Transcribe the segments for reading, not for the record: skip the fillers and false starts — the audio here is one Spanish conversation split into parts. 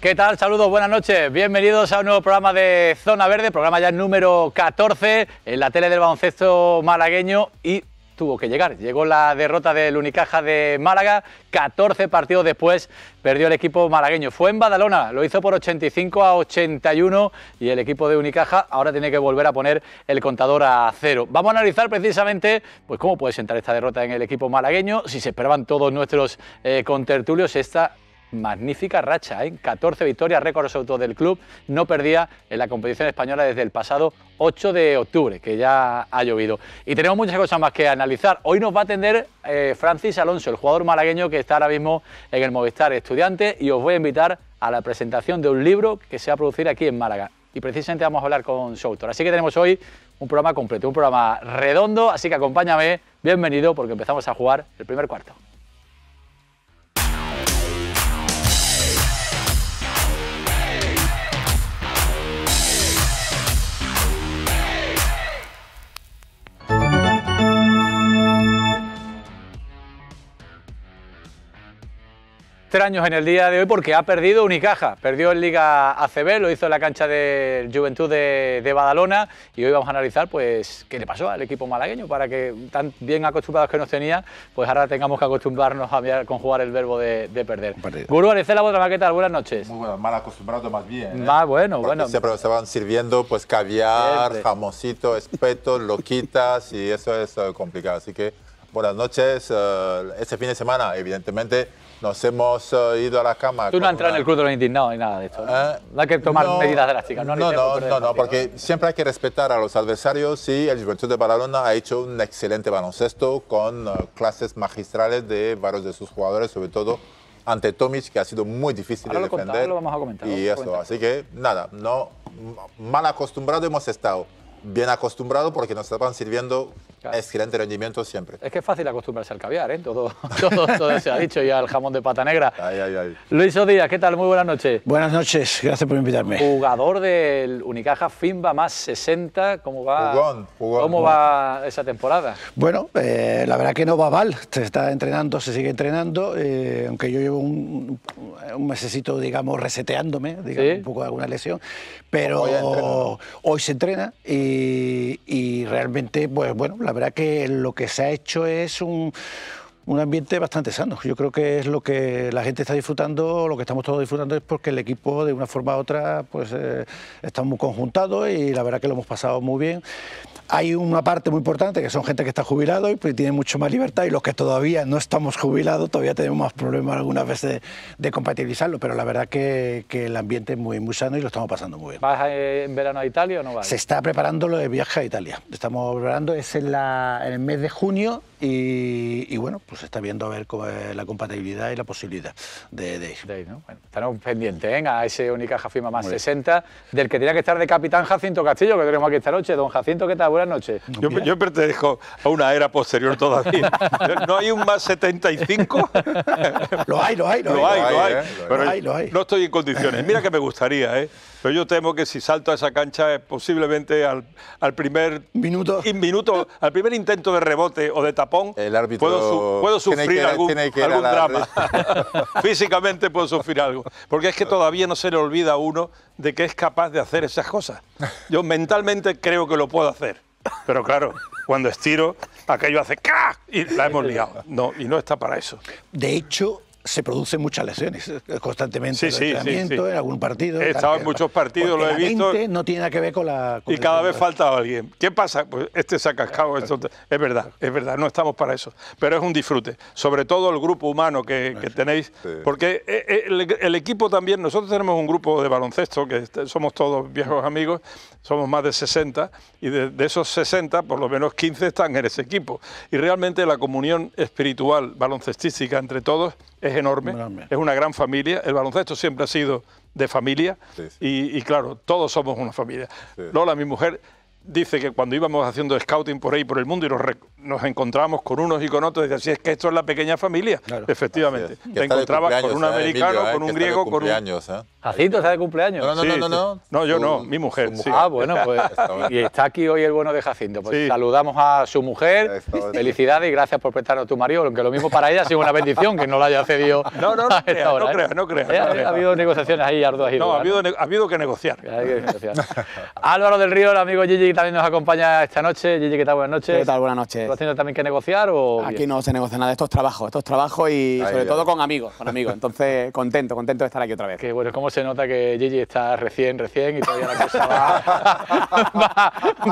¿Qué tal? Saludos, buenas noches. Bienvenidos a un nuevo programa de Zona Verde, programa ya número 14 en la tele del baloncesto malagueño y tuvo que llegar. Llegó la derrota del Unicaja de Málaga, 14 partidos después perdió el equipo malagueño. Fue en Badalona, lo hizo por 85 a 81 y el equipo de Unicaja ahora tiene que volver a poner el contador a cero. Vamos a analizar precisamente pues, cómo puede sentar esta derrota en el equipo malagueño, si se esperaban todos nuestros contertulios esta magnífica racha, ¿eh? 14 victorias, récord absoluto del club, no perdía en la competición española desde el pasado 8 de octubre, que ya ha llovido. Y tenemos muchas cosas más que analizar. Hoy nos va a atender Francis Alonso, el jugador malagueño que está ahora mismo en el Movistar Estudiantes, y os voy a invitar a la presentación de un libro que se va a producir aquí en Málaga. Y precisamente vamos a hablar con su autor. Así que tenemos hoy un programa completo, un programa redondo, así que acompáñame, bienvenido, porque empezamos a jugar el primer cuarto. Extraños en el día de hoy porque ha perdido Unicaja, perdió en Liga ACB, lo hizo en la cancha del Joventut de Badalona, y hoy vamos a analizar pues qué le pasó al equipo malagueño para que, tan bien acostumbrados que nos tenía, pues ahora tengamos que acostumbrarnos a conjugar el verbo de perder. Gurú Aricela, ¿qué tal? Buenas noches. Muy buenas, mal acostumbrado más bien. Más bueno, bueno. Siempre se van sirviendo pues caviar, siempre. Jamoncito, espetos, loquitas, y eso es complicado. Así que buenas noches. Este fin de semana, evidentemente, nos hemos ido a la cama. Tú no has entrado en el club de los indignados ni nada de esto. No hay que tomar medidas drásticas. No, porque siempre hay que respetar a los adversarios, y el Joventut de Badalona ha hecho un excelente baloncesto con clases magistrales de varios de sus jugadores, sobre todo Ante Tomić, que ha sido muy difícil de defender. Ahora lo vamos a comentar. Y eso, así que nada, mal acostumbrado hemos estado. Bien acostumbrado porque nos estaban sirviendo, claro, excelente rendimiento siempre. Es que es fácil acostumbrarse al caviar, ¿eh? Todo se ha dicho, y al jamón de pata negra. Luis Odía, ¿qué tal? Muy buenas noches. Buenas noches, gracias por invitarme. Jugador del Unicaja Finba más 60, ¿cómo va? ¿Cómo va esa temporada? Bueno, la verdad que no va mal, se está entrenando, se sigue entrenando, aunque yo llevo un mesecito, digamos, reseteándome, digamos, ¿sí? Un poco de alguna lesión, pero hoy se entrena y realmente, pues bueno, la verdad que lo que se ha hecho es un ambiente bastante sano. Yo creo que es lo que la gente está disfrutando, lo que estamos todos disfrutando, es porque el equipo de una forma u otra pues está muy conjuntado, y la verdad que lo hemos pasado muy bien. Hay una parte muy importante, que son gente que está jubilado y pues tiene mucho más libertad, y los que todavía no estamos jubilados todavía tenemos más problemas algunas veces de compatibilizarlo, pero la verdad que el ambiente es muy, muy sano y lo estamos pasando muy bien. ¿Vas en verano a Italia o no vas? Se está preparando lo de viaje a Italia. Estamos preparando, es en el mes de junio, y bueno, pues se está viendo a ver cómo es la compatibilidad y la posibilidad de ir. De ir, ¿no? Bueno, estaremos pendientes, ¿eh?, a ese Unicaja Firma más 60, del que tenía que estar de capitán Jacinto Castillo, que tenemos aquí esta noche. Don Jacinto, ¿qué tal? Buenas noches. Yo pertenezco a una era posterior todavía. ¿No hay un más 75? Lo hay. No estoy en condiciones. Mira que me gustaría, ¿eh? Pero yo temo que si salto a esa cancha es posiblemente al primer minuto, al primer intento de rebote o de tapón, el árbitro puedo sufrir algún drama. Físicamente puedo sufrir algo. Porque es que todavía no se le olvida a uno de que es capaz de hacer esas cosas. Yo mentalmente creo que lo puedo hacer. Pero claro, cuando estiro, aquello hace ¡crack! Y la hemos liado. No, y no está para eso. De hecho, se producen muchas lesiones constantemente, en algún partido. He estado en muchos partidos, lo he visto. No tiene nada que ver con la... Y cada vez falta alguien. ¿Qué pasa? Pues este se ha cascado. Es verdad, no estamos para eso. Pero es un disfrute, sobre todo el grupo humano que tenéis, porque el equipo también, nosotros tenemos un grupo de baloncesto, que somos todos viejos amigos, somos más de 60, y de esos 60, por lo menos 15 están en ese equipo. Y realmente la comunión espiritual baloncestística entre todos es enorme, es una gran familia. El baloncesto siempre ha sido de familia, y claro, todos somos una familia. Sí. Lola, mi mujer, dice que cuando íbamos haciendo scouting por ahí, por el mundo, y nos encontrábamos con unos y con otros, decía, sí, es que esto es la pequeña familia. Claro. Efectivamente. Te encontrabas con un americano, con un griego, con un... Jacinto está de cumpleaños. No, no, sí, no, no, no. No, yo no, mi mujer. Sí. Ah, bueno, pues. Y está aquí hoy el bueno de Jacinto. Pues sí. Saludamos a su mujer. Felicidades y gracias por prestarnos tu marido. Aunque lo mismo para ella ha sido una bendición que no la haya cedido. No, no, no creas, no creas. No crea, ha habido negociaciones ahí arduas. No, ha habido que negociar. Álvaro del Río, el amigo Gigi, que también nos acompaña esta noche. Gigi, ¿qué tal? Buenas noches. ¿Qué tal? Buenas noches. ¿Tú has tenido también que negociar o...? Aquí no se negocia nada. Esto es trabajo y sobre todo con amigos. Entonces, contento de estar aquí otra vez. Qué bueno, se nota que Gigi está recién y todavía la cosa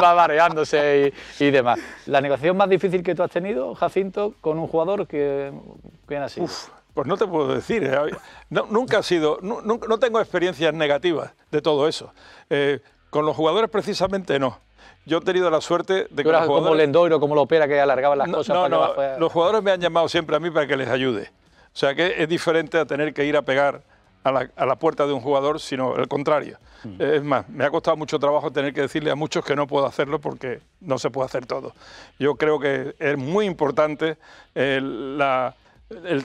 va mareándose y demás. ¿La negociación más difícil que tú has tenido, Jacinto, con un jugador que viene así? Uf, pues no te puedo decir. No, nunca ha sido, no tengo experiencias negativas de todo eso. Con los jugadores precisamente no. Yo he tenido la suerte de que los jugadores... como Lendoiro, como Lopera, que alargaban las cosas. No, los jugadores me han llamado siempre a mí para que les ayude. O sea que es diferente a tener que ir a pegar a la puerta de un jugador, sino el contrario. Es más, me ha costado mucho trabajo tener que decirle a muchos que no puedo hacerlo porque no se puede hacer todo. Yo creo que es muy importante el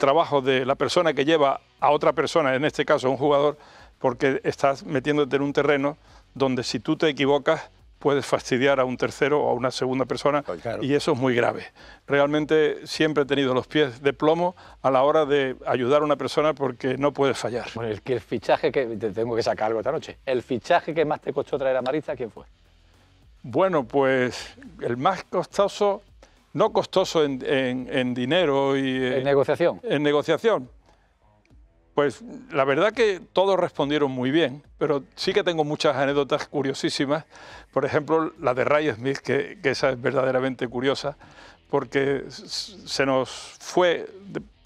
trabajo de la persona que lleva a otra persona, en este caso un jugador, porque estás metiéndote en un terreno donde si tú te equivocas puedes fastidiar a un tercero o a una segunda persona, claro. Y eso es muy grave. Realmente siempre he tenido los pies de plomo a la hora de ayudar a una persona porque no puedes fallar. Bueno, el fichaje que... Te tengo que sacar algo esta noche. ¿El fichaje que más te costó traer a Maristas, quién fue? Bueno, pues el más costoso, no costoso en dinero y... ¿En negociación? En negociación. Pues la verdad que todos respondieron muy bien, pero sí que tengo muchas anécdotas curiosísimas. Por ejemplo, la de Ray Smith, que esa es verdaderamente curiosa, porque se nos fue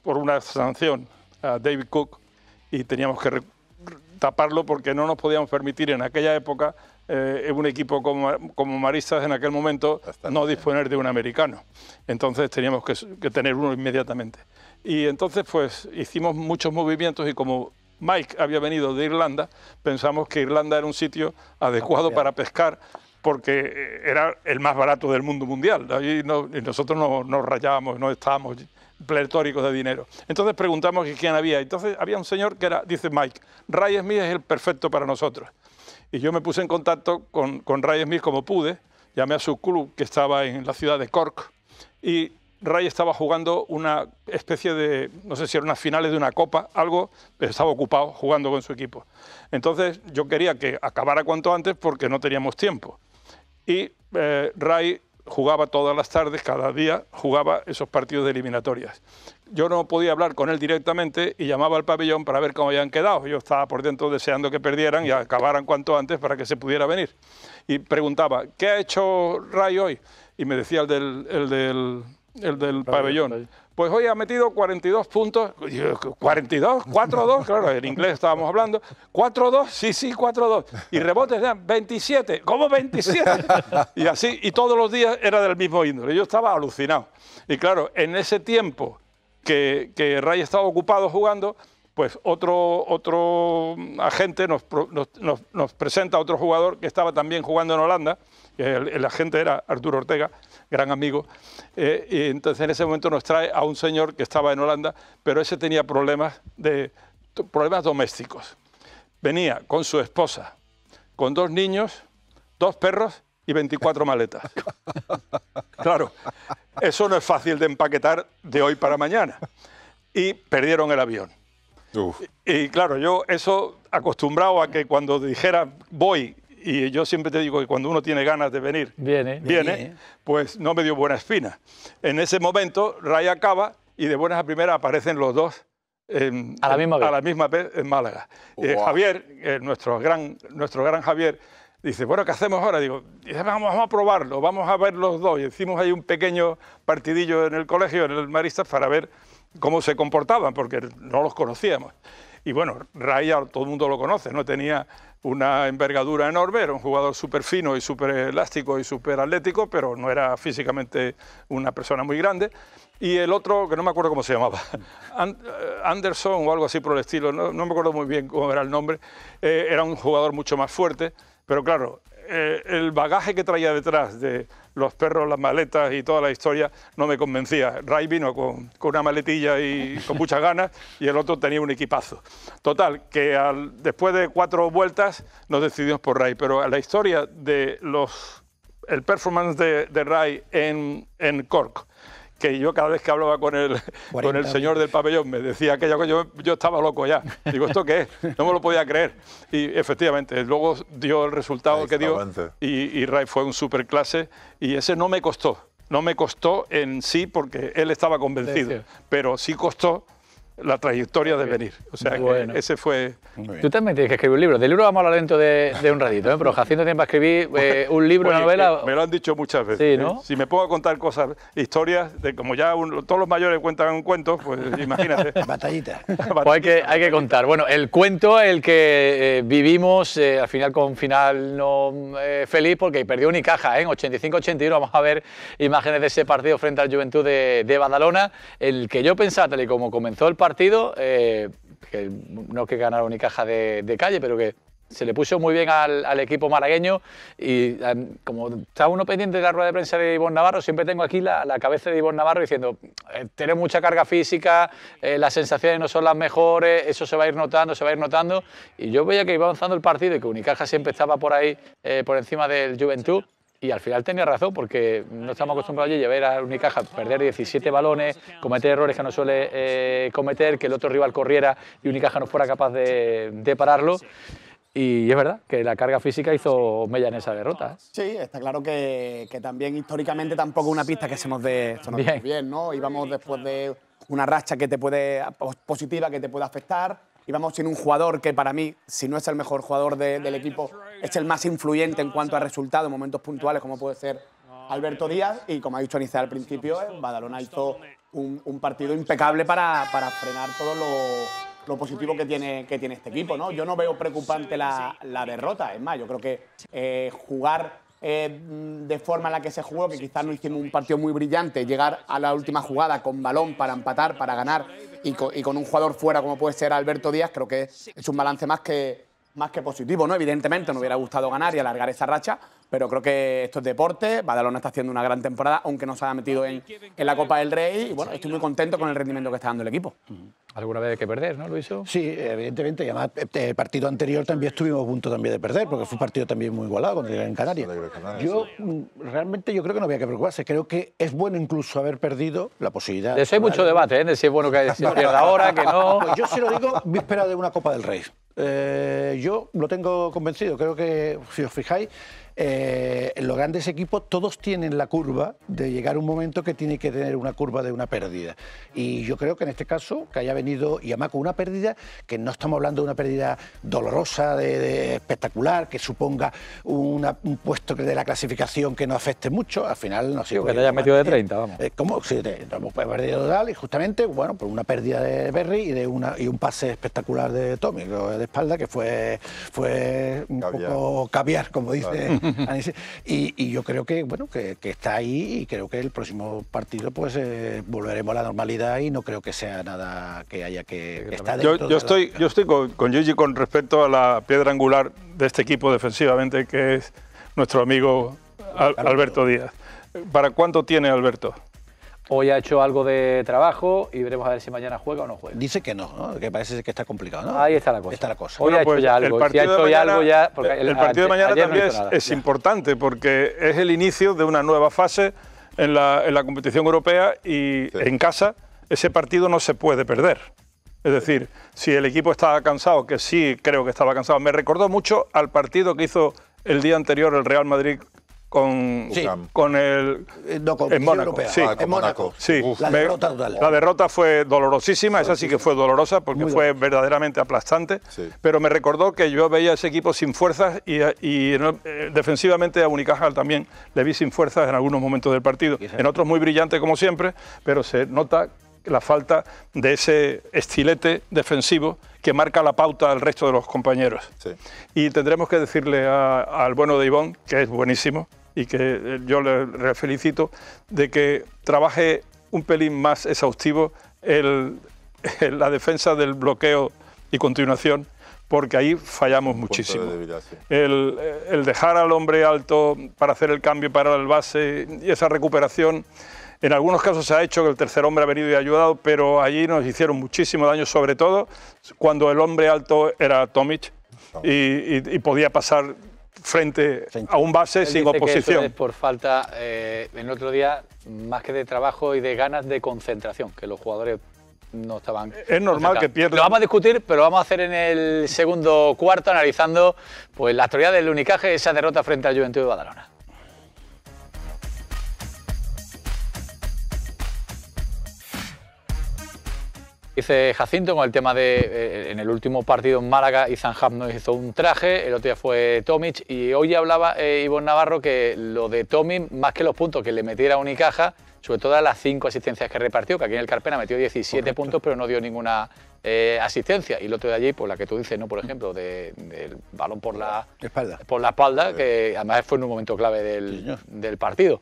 por una sanción a David Cook y teníamos que taparlo porque no nos podíamos permitir en aquella época, un equipo como Maristas en aquel momento, no disponer de un americano. Entonces teníamos que tener uno inmediatamente. Y entonces pues hicimos muchos movimientos y como Mike había venido de Irlanda, pensamos que Irlanda era un sitio adecuado para pescar porque era el más barato del mundo mundial. Y nosotros nos rayábamos, no estábamos pletóricos de dinero. Entonces preguntamos que quién había. Entonces había un señor que era, dice Mike, Ray Smith es el perfecto para nosotros. Y yo me puse en contacto con Ray Smith como pude, llamé a su club que estaba en la ciudad de Cork y... Ray estaba jugando una especie de, no sé si eran unas finales de una copa, algo, pero estaba ocupado jugando con su equipo. Entonces yo quería que acabara cuanto antes porque no teníamos tiempo. Y Ray jugaba todas las tardes, cada día jugaba esos partidos de eliminatorias. Yo no podía hablar con él directamente y llamaba al pabellón para ver cómo habían quedado. Yo estaba por dentro deseando que perdieran y acabaran cuanto antes para que se pudiera venir. Y preguntaba, ¿qué ha hecho Ray hoy? Y me decía el del pabellón. Pues hoy ha metido 42 puntos. 42, 4-2, claro, en inglés estábamos hablando. 4-2, sí, 4-2. Y rebotes eran 27. ¿Cómo 27? Y así, y todos los días era del mismo índole. Yo estaba alucinado. Y claro, en ese tiempo que Ray estaba ocupado jugando, pues otro agente nos presenta a otro jugador que estaba también jugando en Holanda. El agente era Arturo Ortega, gran amigo, y entonces en ese momento nos trae a un señor que estaba en Holanda, pero ese tenía problemas domésticos. Venía con su esposa, con 2 niños, 2 perros y 24 maletas. Claro, eso no es fácil de empaquetar de hoy para mañana. Y perdieron el avión. Uf. Y claro, yo eso acostumbrado a que cuando dijera voy... Y yo siempre te digo que cuando uno tiene ganas de venir, viene, pues no me dio buena espina. En ese momento, Ray acaba y de buenas a primeras aparecen los dos a la misma vez en Málaga. Wow. Javier, nuestro gran Javier, dice, bueno, ¿qué hacemos ahora? Digo, vamos a probarlo, vamos a ver los dos. Y hicimos ahí un pequeño partidillo en el colegio, en el Maristas, para ver cómo se comportaban, porque no los conocíamos. Y bueno, Ray todo el mundo lo conoce, no tenía una envergadura enorme, era un jugador súper fino y súper elástico y súper atlético, pero no era físicamente una persona muy grande. Y el otro, que no me acuerdo cómo se llamaba, Anderson o algo así por el estilo, no me acuerdo muy bien cómo era el nombre, era un jugador mucho más fuerte, pero claro, el bagaje que traía detrás de los perros, las maletas y toda la historia no me convencía. Ray vino con una maletilla y con muchas ganas y el otro tenía un equipazo. Total, que después de 4 vueltas nos decidimos por Ray, pero la historia de el performance de Ray en Cork, que yo cada vez que hablaba con el señor del pabellón me decía que yo estaba loco ya. Digo, ¿esto qué es? No me lo podía creer. Y efectivamente, luego dio el resultado que dio y Ray fue un superclase y ese no me costó. No me costó en sí porque él estaba convencido, pero sí costó la trayectoria de venir. O sea, bueno, que ese fue... Tú también tienes que escribir un libro. Del libro vamos a hablar dentro de un ratito, pero Jacinto tiene para escribir un libro, una novela... Me lo han dicho muchas veces. Sí, ¿no? Si me puedo contar cosas, historias, de como ya todos los mayores cuentan un cuento, pues imagínate. Batallita. Pues hay que contar. Bueno, el cuento, el que vivimos, al final con final no feliz, porque perdió Unicaja, en 85-81. Vamos a ver imágenes de ese partido frente al Joventut de Badalona, el que yo pensaba, tal y como comenzó el partido, que no es que ganara Unicaja de calle, pero que se le puso muy bien al equipo malagueño y como está uno pendiente de la rueda de prensa de Ibon Navarro, siempre tengo aquí la cabeza de Ibon Navarro diciendo, tiene mucha carga física, las sensaciones no son las mejores, eso se va a ir notando, se va a ir notando, y yo veía que iba avanzando el partido y que Unicaja siempre estaba por ahí, por encima del Joventut. Y al final tenía razón, porque no estamos acostumbrados a ver a Unicaja perder 17 balones, cometer errores que no suele cometer, que el otro rival corriera y Unicaja no fuera capaz de pararlo. Y es verdad que la carga física hizo mella en esa derrota, ¿eh? Sí, está claro que también históricamente tampoco una pista que se nos dé bien, ¿no? Íbamos después de una racha que te puede positiva, que te puede afectar. Íbamos sin un jugador que para mí, si no es el mejor jugador del equipo, es el más influyente en cuanto a resultados, en momentos puntuales, como puede ser Alberto Díaz. Y como ha dicho Anicet al principio, Badalona hizo un partido impecable para frenar todo lo positivo que tiene este equipo, ¿no? Yo no veo preocupante la derrota. Es más, yo creo que jugar de forma en la que se jugó, que quizás no hicimos un partido muy brillante, llegar a la última jugada con balón para empatar, para ganar, y con un jugador fuera como puede ser Alberto Díaz, creo que es un balance más que positivo, ¿no? Evidentemente nos hubiera gustado ganar y alargar esa racha, pero creo que esto es deporte. Badalona está haciendo una gran temporada, aunque no se haya metido en la Copa del Rey, y bueno, estoy muy contento con el rendimiento que está dando el equipo. ¿Alguna vez hay que perder, no, Luiso? Sí, evidentemente, y además el partido anterior también estuvimos a punto también de perder, porque fue un partido también muy igualado cuando llegué en Canarias. Yo creo que no había que preocuparse, creo que es bueno incluso haber perdido la posibilidad... De eso hay mucho debate, ¿eh? De si es bueno que se pierda ahora, que no... Pues yo se lo digo, víspera de una Copa del Rey. Yo lo tengo convencido, creo que, si os fijáis, los grandes equipos todos tienen la curva de llegar un momento que tiene que tener una curva de una pérdida. Y yo creo que en este caso, que haya venido y además con una pérdida, que no estamos hablando de una pérdida dolorosa, de espectacular, que suponga un puesto de la clasificación que no afecte mucho, al final no ha sido... Que te hayas metido de 30, vamos. ¿Cómo? Sí, hemos perdido total y justamente, bueno, por una pérdida de Berry y un pase espectacular de Tomić de espalda, que fue un poco caviar, como dice... Y yo creo que bueno que está ahí y creo que el próximo partido pues volveremos a la normalidad y no creo que sea nada que haya que estar dentro. Yo estoy con Gigi con respecto a la piedra angular de este equipo defensivamente, que es nuestro amigo Alberto Díaz. ¿Para cuánto tiene Alberto? Hoy ha hecho algo de trabajo y veremos a ver si mañana juega o no juega. Dice que no, que parece que está complicado, ¿no? Ahí está la cosa. Hoy bueno, ha hecho pues ya algo. El partido de mañana también es importante porque es el inicio de una nueva fase en la competición europea y en casa ese partido no se puede perder. Es decir, si el equipo estaba cansado, que sí creo que estaba cansado, me recordó mucho al partido que hizo el día anterior el Real Madrid en Mónaco. Sí, en Mónaco. Sí. La derrota fue dolorosísima, esa sí que fue dolorosa porque fue verdaderamente aplastante, pero me recordó que yo veía a ese equipo sin fuerzas y defensivamente a Unicaja también le vi sin fuerzas en algunos momentos del partido, en otros muy brillante como siempre, pero se nota la falta de ese estilete defensivo que marca la pauta al resto de los compañeros. Sí. Y tendremos que decirle al bueno de Ibon, que es buenísimo y que yo le felicito, de que trabaje un pelín más exhaustivo la defensa del bloqueo y continuación, porque ahí fallamos muchísimo. El dejar al hombre alto para hacer el cambio para el base y esa recuperación, en algunos casos se ha hecho que el tercer hombre ha venido y ha ayudado, pero allí nos hicieron muchísimo daño, sobre todo cuando el hombre alto era Tomić y podía pasar frente a un base sin oposición. Eso es por falta, en otro día, más que de trabajo y de ganas de concentración, que los jugadores no estaban... Es normal que pierdan. Lo vamos a discutir, pero lo vamos a hacer en el segundo cuarto, analizando pues la actualidad del Unicaja, esa derrota frente al Joventut de Badalona. Dice Jacinto con el tema de, en el último partido en Málaga, Izanjav nos hizo un traje, el otro día fue Tomić, y hoy hablaba Ibon Navarro que lo de Tomić, más que los puntos que le metiera a Unicaja, sobre todo a las 5 asistencias que repartió, que aquí en el Carpena metió 17 Correcto. Puntos, pero no dio ninguna asistencia, y el otro de allí, pues la que tú dices, no, por ejemplo, del balón por la espalda que además fue en un momento clave del partido.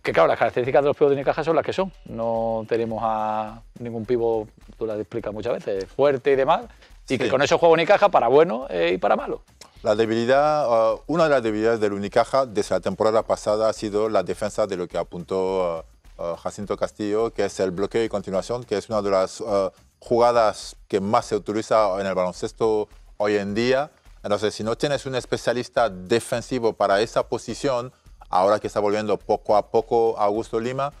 Que claro, las características de los pivots de Unicaja son las que son. No tenemos a ningún pivot, tú lo explicas muchas veces, fuerte y demás. Y sí, que con eso juega Unicaja para bueno y para malo. La debilidad, una de las debilidades del Unicaja desde la temporada pasada ha sido la defensa, de lo que apuntó Jacinto Castillo, que es el bloqueo y continuación, que es una de las jugadas que más se utiliza en el baloncesto hoy en día. Entonces, si no tienes un especialista defensivo para esa posición, ahora que está volviendo poco a poco Augusto Lima,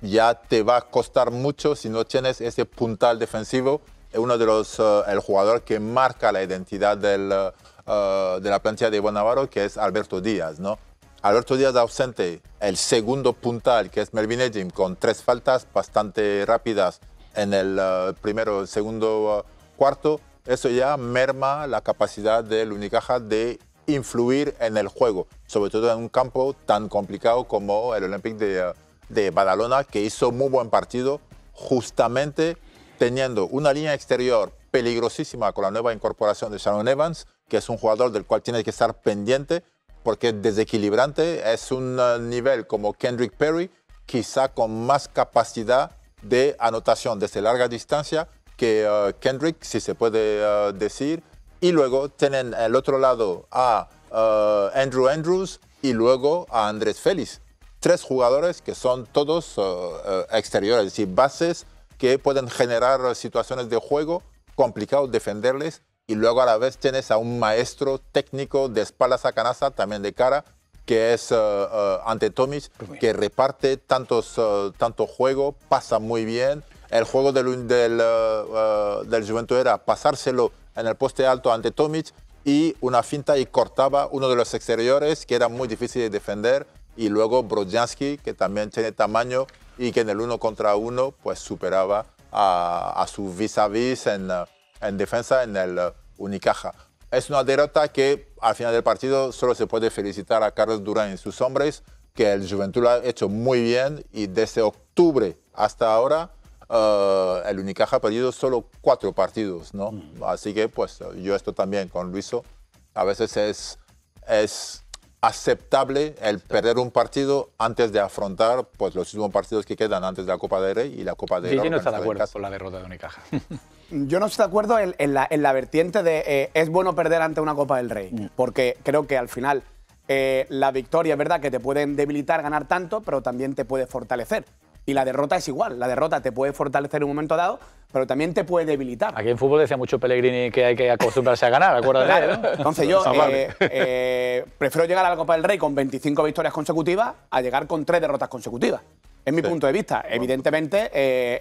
ya te va a costar mucho si no tienes ese puntal defensivo. Es uno de los el jugador que marca la identidad de la plantilla de Ibon Navarro, que es Alberto Díaz, ¿no? Alberto Díaz ausente, el segundo puntal, que es Melvin Ejim, con 3 faltas bastante rápidas en el primero, segundo, cuarto. Eso ya merma la capacidad del Unicaja de influir en el juego, sobre todo en un campo tan complicado como el Olympique de Badalona, que hizo muy buen partido, justamente teniendo una línea exterior peligrosísima con la nueva incorporación de Shannon Evans, que es un jugador del cual tienes que estar pendiente porque es desequilibrante, es un nivel como Kendrick Perry, quizá con más capacidad de anotación desde larga distancia que Kendrick, si se puede decir. Y luego tienen al otro lado a Andrew Andrews y luego a Andrés Félix. 3 jugadores que son todos exteriores, es decir, bases que pueden generar situaciones de juego, complicado defenderles. Y luego a la vez tienes a un maestro técnico de espaldas a canasta, también de cara, que es Ante Tomić, que reparte tanto juego, pasa muy bien. El juego del Joventut era pasárselo en el poste alto Ante Tomić y una finta y cortaba uno de los exteriores que era muy difícil de defender, y luego Brodjanski, que también tiene tamaño y que en el 1 contra 1 pues superaba a su vis-a-vis en defensa en el Unicaja. Es una derrota que al final del partido solo se puede felicitar a Carlos Durán y sus hombres, que el Joventut lo ha hecho muy bien, y desde octubre hasta ahora el Unicaja ha perdido solo 4 partidos, ¿no? Así que pues yo esto también con Luiso, a veces es aceptable el perder un partido antes de afrontar pues los últimos partidos que quedan antes de la Copa del Rey y la Copa de... Gigi no está de acuerdo con la derrota de Unicaja. Yo no estoy de acuerdo en la vertiente de es bueno perder ante una Copa del Rey, porque creo que al final la victoria es verdad que te pueden debilitar ganar tanto, pero también te puede fortalecer. Y la derrota es igual, la derrota te puede fortalecer en un momento dado, pero también te puede debilitar. Aquí en fútbol decía mucho Pellegrini que hay que acostumbrarse a ganar, acuérdate, ¿no? Entonces yo prefiero llegar a la Copa del Rey con 25 victorias consecutivas a llegar con 3 derrotas consecutivas. Es mi punto de vista. Evidentemente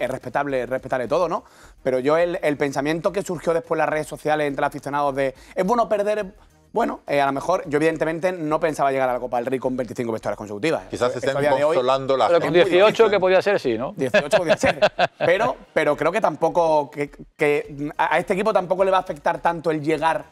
es respetable todo, ¿no? Pero yo el pensamiento que surgió después en las redes sociales entre los aficionados de es bueno perder... Bueno, a lo mejor yo evidentemente no pensaba llegar a la Copa del Rey con 25 victorias consecutivas. Quizás se estén consolando la gente. Con 18 que podía ser, sí, ¿no? 18 podía ser. Pero creo que tampoco, que a este equipo tampoco le va a afectar tanto el llegar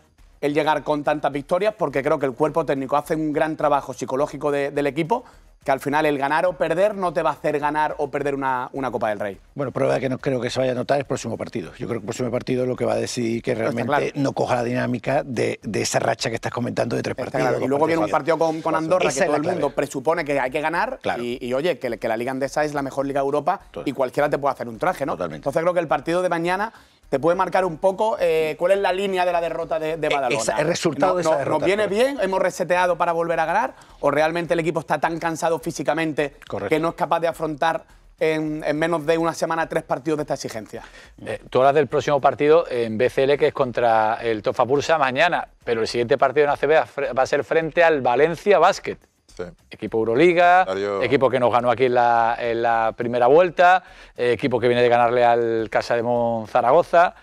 con tantas victorias, porque creo que el cuerpo técnico hace un gran trabajo psicológico del equipo, que al final el ganar o perder no te va a hacer ganar o perder una Copa del Rey. Bueno, prueba que no creo que se vaya a notar es el próximo partido. Yo creo que el próximo partido es lo que va a decidir que realmente claro, no coja la dinámica de esa racha que estás comentando de 3 partidos. Claro. Y luego viene un partido con Andorra, que todo el mundo presupone que hay que ganar, claro, y oye, que la Liga Andesa es la mejor Liga de Europa. Entonces, y cualquiera te puede hacer un traje, ¿no? Totalmente. Entonces creo que el partido de mañana ¿Te puede marcar un poco cuál es la línea de la derrota de Badalona? El resultado de esa derrota. ¿Nos viene bien? ¿Hemos reseteado para volver a ganar? ¿O realmente el equipo está tan cansado físicamente que no es capaz de afrontar en menos de una semana 3 partidos de esta exigencia? Tú hablas del próximo partido en BCL, que es contra el Tofaş Bursa mañana, pero el siguiente partido en ACB va a ser frente al Valencia Basket. Sí. Equipo Euroliga, equipo que nos ganó aquí en la primera vuelta, equipo que viene de ganarle al Casa de Mon Zaragoza,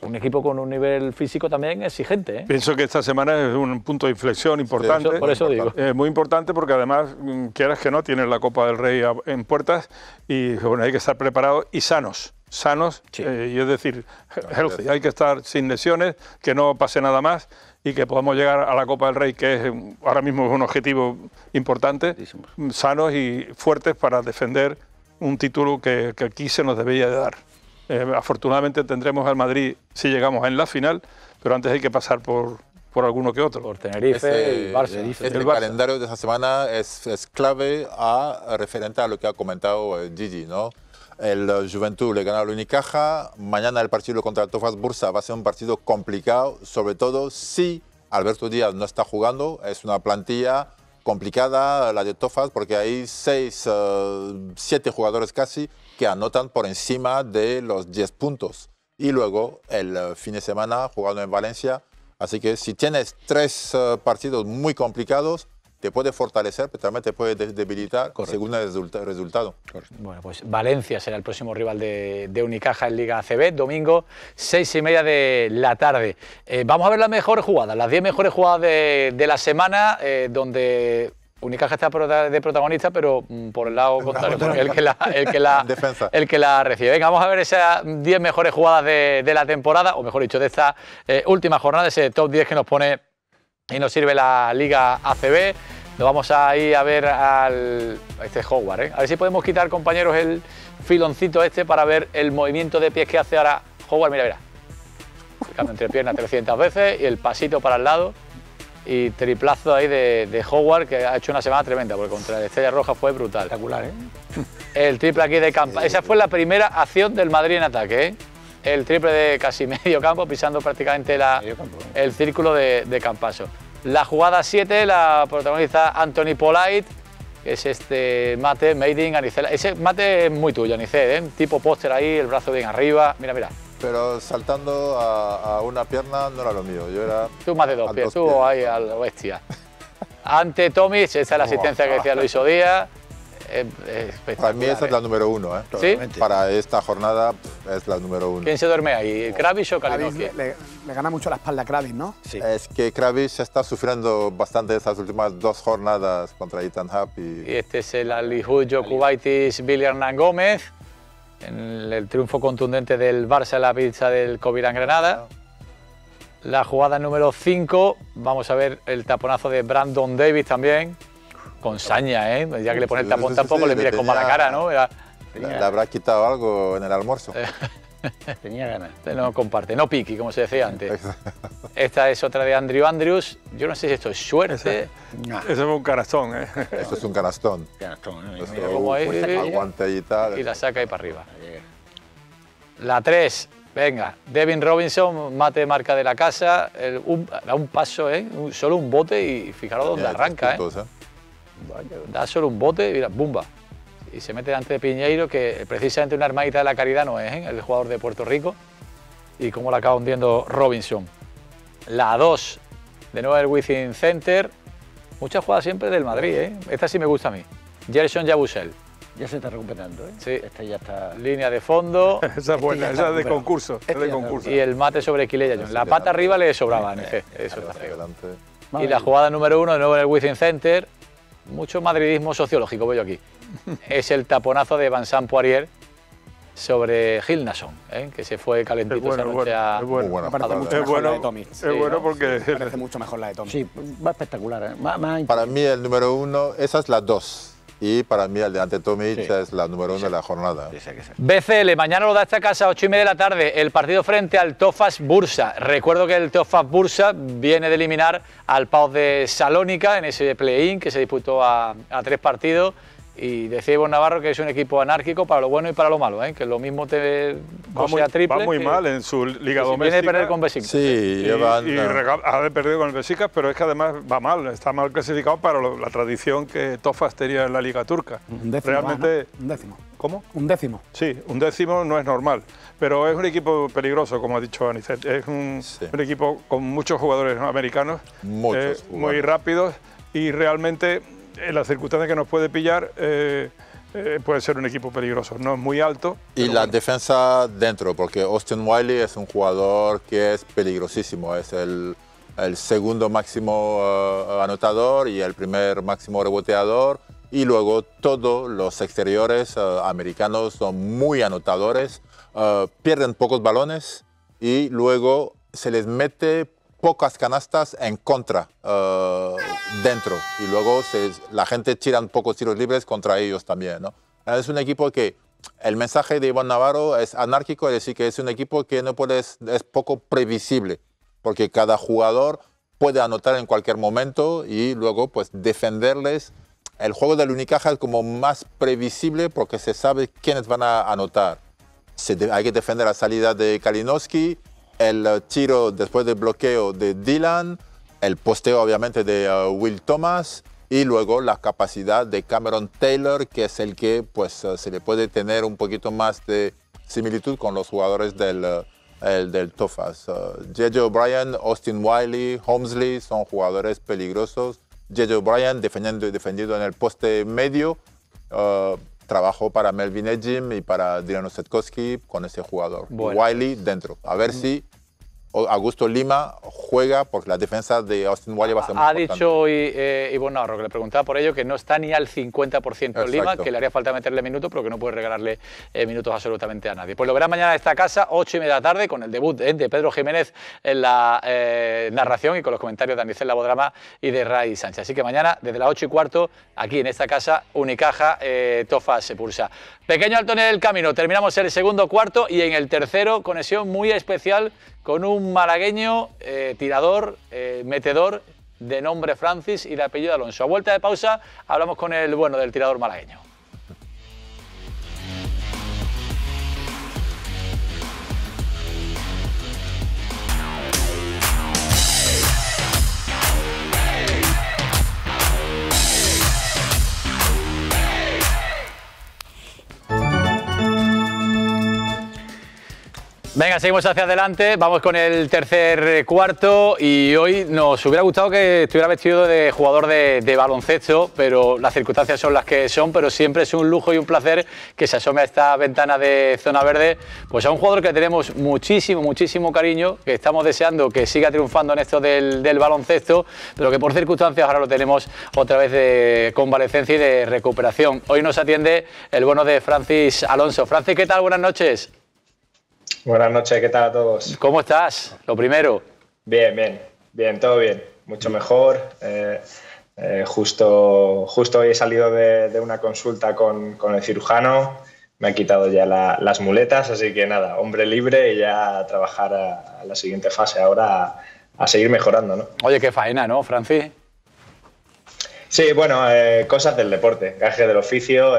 un equipo con un nivel físico también exigente, ¿eh? Pienso que esta semana es un punto de inflexión importante. Sí, por eso digo. Es muy importante porque además, quieras que no, tienes la Copa del Rey en puertas y bueno, hay que estar preparados y sanos. Sanos, sí. Y es decir, healthy. Hay que estar sin lesiones, que no pase nada más y que podamos llegar a la Copa del Rey, que es ahora mismo es un objetivo importante, sanos y fuertes para defender un título que aquí se nos debía de dar. Afortunadamente tendremos al Madrid si llegamos en la final, pero antes hay que pasar por alguno que otro. Por Tenerife, el Barça. El Barça. Calendario de esta semana es clave referente a lo que ha comentado Gigi, ¿no? El Joventut le gana al Unicaja, mañana el partido contra el Tofaş Bursa va a ser un partido complicado, sobre todo si Alberto Díaz no está jugando, es una plantilla complicada la de Tofaş, porque hay 7 jugadores casi que anotan por encima de los 10 puntos. Y luego el fin de semana jugando en Valencia, así que si tienes 3 partidos muy complicados, te puede fortalecer, pero también te puede debilitar. Correcto. Según el resultado. Correcto. Bueno, pues Valencia será el próximo rival de Unicaja en Liga ACB, domingo 6:30 de la tarde. Vamos a ver las mejores jugadas, las 10 mejores jugadas de la semana, donde Unicaja está de protagonista, pero por el lado contrario, porque el que la recibe. Venga, vamos a ver esas 10 mejores jugadas de la temporada, o mejor dicho, de esta última jornada, ese top 10 que nos pone y nos sirve la Liga ACB. Nos vamos a ir a ver a este Howard, ¿eh? A ver si podemos quitar, compañeros, el filoncito este para ver el movimiento de pies que hace ahora Howard. Mira, mira. Fijando entre piernas 300 veces y el pasito para el lado. Y triplazo ahí de Howard, que ha hecho una semana tremenda, porque contra la Estrella Roja fue brutal. Espectacular, ¿eh? El triple aquí de campo. Esa fue la primera acción del Madrid en ataque, ¿eh? El triple de casi medio campo, pisando prácticamente el círculo de Campaso. La jugada 7 la protagoniza Anthony Polite, que es este mate made in Anicet. Ese mate es muy tuyo, Anicet, ¿eh? Tipo póster ahí, el brazo bien arriba, mira, mira. Pero saltando a una pierna no era lo mío, yo era... Tú más de 2 pies, tú ahí a la bestia. Ante Tomić, esa es la asistencia que decía Luis Odía. Para mí esa es la número 1, ¿eh? ¿Sí? Para esta jornada es la número 1. ¿Quién se duerme ahí? ¿Kravis o Kalinowski? Le gana mucho la espalda a Kravis, ¿no? Sí. Es que Kravis está sufriendo bastante estas últimas 2 jornadas contra Ethan Hub y... este es el Alihud Jokubaitis Billy Hernán Gómez, en el triunfo contundente del Barça en la pista del Covirán Granada. La jugada número 5, vamos a ver el taponazo de Brandon Davis también. Con saña, ¿eh? Ya que le pones tapón, tampoco le mires con mala cara, ¿no? Le habrás quitado algo en el almuerzo. Tenía ganas. No comparte, no piqui, como se decía antes. Esta es otra de Andrew Andrews. Yo no sé si esto es suerte. Eso es un canastón, ¿eh? Eso es un canastón. Mira cómo es. Aguanta y tal. Y la saca ahí para arriba. La 3. Venga, Devin Robinson, mate de marca de la casa. Da un paso, ¿eh? Solo un bote y fijaros dónde arranca, ¿eh? Da solo un bote y mira, ¡bumba! Y se mete delante de Piñeiro, que precisamente una hermanita de la caridad no es, ¿eh? El jugador de Puerto Rico. Y cómo la acaba hundiendo Robinson. La 2, de nuevo el Within Center. Muchas jugadas siempre del Madrid, ¿eh? Esta sí me gusta a mí. Gerson Yabusel. Ya se está recuperando, ¿eh? Sí. Esta ya está... Línea de fondo. Esa es buena, esa es de concurso. Y el mate sobre Quilella. La pata arriba le sobraba, ¿no? Eso está feo. Y la jugada número 1, de nuevo en el Within Center. Mucho madridismo sociológico veo aquí. Es el taponazo de Vincent Poirier sobre Gilnason, ¿eh? Que se fue calentito. Es bueno porque... Me parece mucho mejor la de Tommy. Sí, va espectacular, ¿eh? Para mí el número 1, esa es la 2. Y para mí el de Ante Tomić es la número 1 de la jornada. BCL, mañana lo da esta casa a 8:30 de la tarde, el partido frente al Tofaş Bursa. Recuerdo que el Tofaş Bursa viene de eliminar al PAOK de Salónica en ese play-in que se disputó a 3 partidos Y decía Ibon Navarro que es un equipo anárquico para lo bueno y para lo malo, ¿eh? Que lo mismo te cosea triple. Va muy mal en su liga doméstica. Viene a perder con Vesicas. Sí, y ha de perder con el Vesicas, pero es que además va mal, está mal clasificado para la tradición que Tofaş tenía en la liga turca. Un décimo. Realmente, ¿no? Un décimo. ¿Cómo? Un décimo. Sí, un décimo no es normal, pero es un equipo peligroso, como ha dicho Anicet. Es un equipo con muchos jugadores americanos, muy rápidos y realmente, en las circunstancias que nos puede pillar, puede ser un equipo peligroso. No es muy alto. Y la defensa dentro, porque Austin Wiley es un jugador que es peligrosísimo. Es el segundo máximo anotador y el primer máximo reboteador. Y luego todos los exteriores americanos son muy anotadores, pierden pocos balones y luego se les mete pocas canastas en contra, dentro, y luego la gente tira pocos tiros libres contra ellos también, ¿no? Es un equipo que, el mensaje de Ibon Navarro es anárquico, es decir, que es un equipo que no puede, es poco previsible, porque cada jugador puede anotar en cualquier momento y luego pues defenderles. El juego del Unicaja es como más previsible porque se sabe quiénes van a anotar. Hay que defender la salida de Kalinowski, el tiro después del bloqueo de Dylan, el posteo obviamente de Will Thomas y luego la capacidad de Cameron Taylor, que es el que pues se le puede tener un poquito más de similitud con los jugadores del Tofaş. J.J. O'Brien, Austin Wiley, Holmesley son jugadores peligrosos. J.J. O'Brien defendido en el poste medio, trabajo para Melvin Ejim y para Dylan Osetkowski con ese jugador. Bueno. Wiley dentro. A ver si Augusto Lima juega, porque la defensa de Austin Wiley va a ser muy importante. Ha dicho hoy Ibon Navarro, que le preguntaba por ello, que no está ni al 50% Lima, que le haría falta meterle minutos, pero que no puede regalarle minutos absolutamente a nadie. Pues lo verá mañana en esta casa, 8:30 de la tarde, con el debut de Pedro Jiménez en la narración y con los comentarios de Anicet Labodrama y de Ray Sánchez. Así que mañana, desde las 8:15, aquí en esta casa, Unicaja, Tofaş Bursa. Pequeño alto en el camino, terminamos el segundo cuarto y en el tercero, conexión muy especial con un malagueño, tirador, metedor, de nombre Francis y de apellido Alonso. A vuelta de pausa hablamos con el bueno del tirador malagueño. Venga, seguimos hacia adelante, vamos con el tercer cuarto y hoy nos hubiera gustado que estuviera vestido de jugador de baloncesto, pero las circunstancias son las que son, pero siempre es un lujo y un placer que se asome a esta ventana de Zona Verde, pues a un jugador que tenemos muchísimo, muchísimo cariño, que estamos deseando que siga triunfando en esto del baloncesto, pero que por circunstancias ahora lo tenemos otra vez de convalecencia y de recuperación. Hoy nos atiende el bueno de Francis Alonso. Francis, ¿qué tal? Buenas noches. Buenas noches, ¿qué tal a todos? ¿Cómo estás? Lo primero. Bien, todo bien, mucho mejor. Justo hoy he salido de una consulta con el cirujano, me ha quitado ya las muletas, así que nada, hombre libre y ya a trabajar a la siguiente fase ahora, a seguir mejorando, ¿no? Oye, qué faena, ¿no, Francis? Sí, bueno, cosas del deporte, gajes del oficio.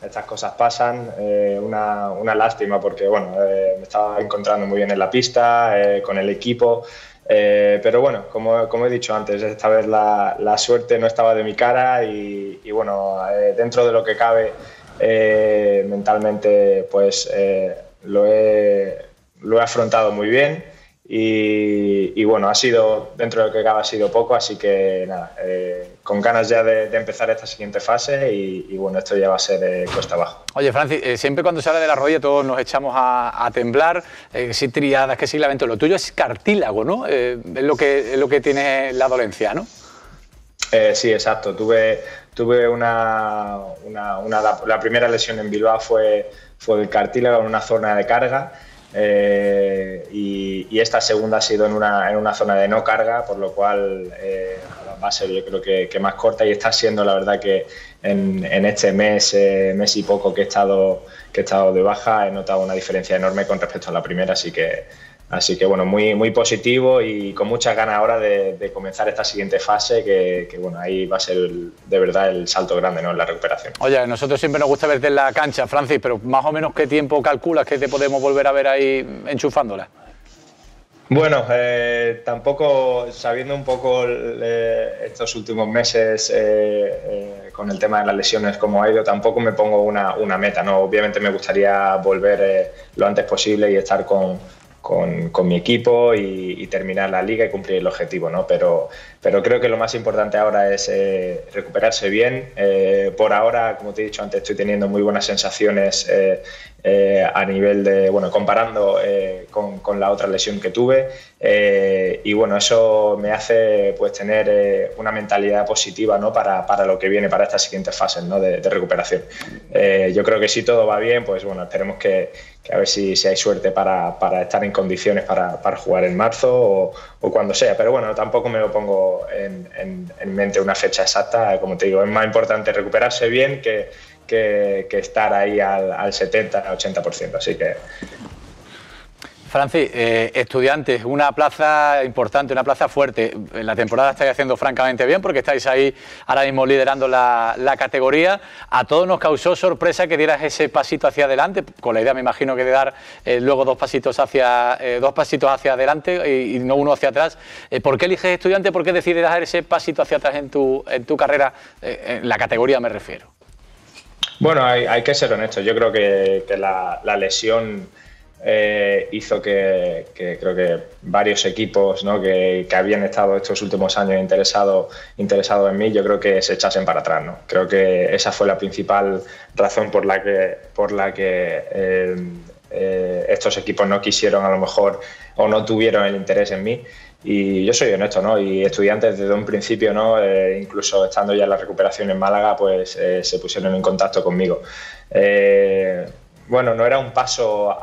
Estas cosas pasan, una lástima porque bueno, me estaba encontrando muy bien en la pista, con el equipo, pero bueno, como he dicho antes, esta vez la suerte no estaba de mi cara y bueno, dentro de lo que cabe, mentalmente pues lo he afrontado muy bien y bueno, ha sido, dentro de lo que cabe ha sido poco, así que nada, con ganas ya de empezar esta siguiente fase y bueno, esto ya va a ser cuesta abajo. Oye, Francis, siempre cuando se habla de la rodilla todos nos echamos a temblar, que si triadas, que si lamentos, lo tuyo es cartílago, ¿no? Es lo que tiene la dolencia, ¿no? Sí, exacto. Tuve la primera lesión en Bilbao fue el cartílago en una zona de carga. Y esta segunda ha sido en una zona de no carga, por lo cual va a ser yo creo que más corta y está siendo la verdad que en este mes y poco que he estado de baja he notado una diferencia enorme con respecto a la primera, así que Así que bueno, muy positivo y con muchas ganas ahora de comenzar esta siguiente fase que bueno, ahí va a ser de verdad el salto grande, ¿no?, en la recuperación. Oye, nosotros siempre nos gusta verte en la cancha, Francis, pero más o menos ¿qué tiempo calculas que te podemos volver a ver ahí enchufándola? Bueno, tampoco, sabiendo un poco estos últimos meses con el tema de las lesiones como ha ido, tampoco me pongo una meta, ¿no? Obviamente me gustaría volver lo antes posible y estar con mi equipo y terminar la liga y cumplir el objetivo, ¿no? Pero creo que lo más importante ahora es recuperarse bien. Por ahora, como te he dicho antes, estoy teniendo muy buenas sensaciones a nivel de, bueno, comparando con la otra lesión que tuve, y bueno, eso me hace pues tener una mentalidad positiva, ¿no?, para lo que viene, para estas siguientes fases, ¿no?, de recuperación. Yo creo que si todo va bien, pues bueno, esperemos que a ver si hay suerte para estar en condiciones para jugar en marzo o cuando sea, pero bueno, tampoco me lo pongo en mente una fecha exacta. Como te digo, es más importante recuperarse bien que estar ahí al 70-80%, así que... Francis, Estudiantes, una plaza importante, una plaza fuerte. En la temporada estáis haciendo francamente bien porque estáis ahí ahora mismo liderando la categoría. A todos nos causó sorpresa que dieras ese pasito hacia adelante, con la idea, me imagino, que de dar luego dos pasitos hacia adelante y no uno hacia atrás. ¿Por qué eliges Estudiantes? ¿Por qué decides dar ese pasito hacia atrás en tu carrera, en la categoría me refiero? Bueno, hay que ser honestos. Yo creo que la lesión hizo que creo que varios equipos, ¿no?, que habían estado estos últimos años interesados en mí, yo creo que se echasen para atrás, ¿no? Creo que esa fue la principal razón por la que estos equipos no quisieron, a lo mejor, o no tuvieron el interés en mí. Y yo soy honesto, ¿no?, y Estudiantes desde un principio, ¿no?, incluso estando ya en la recuperación en Málaga, pues se pusieron en contacto conmigo. Bueno, no era un paso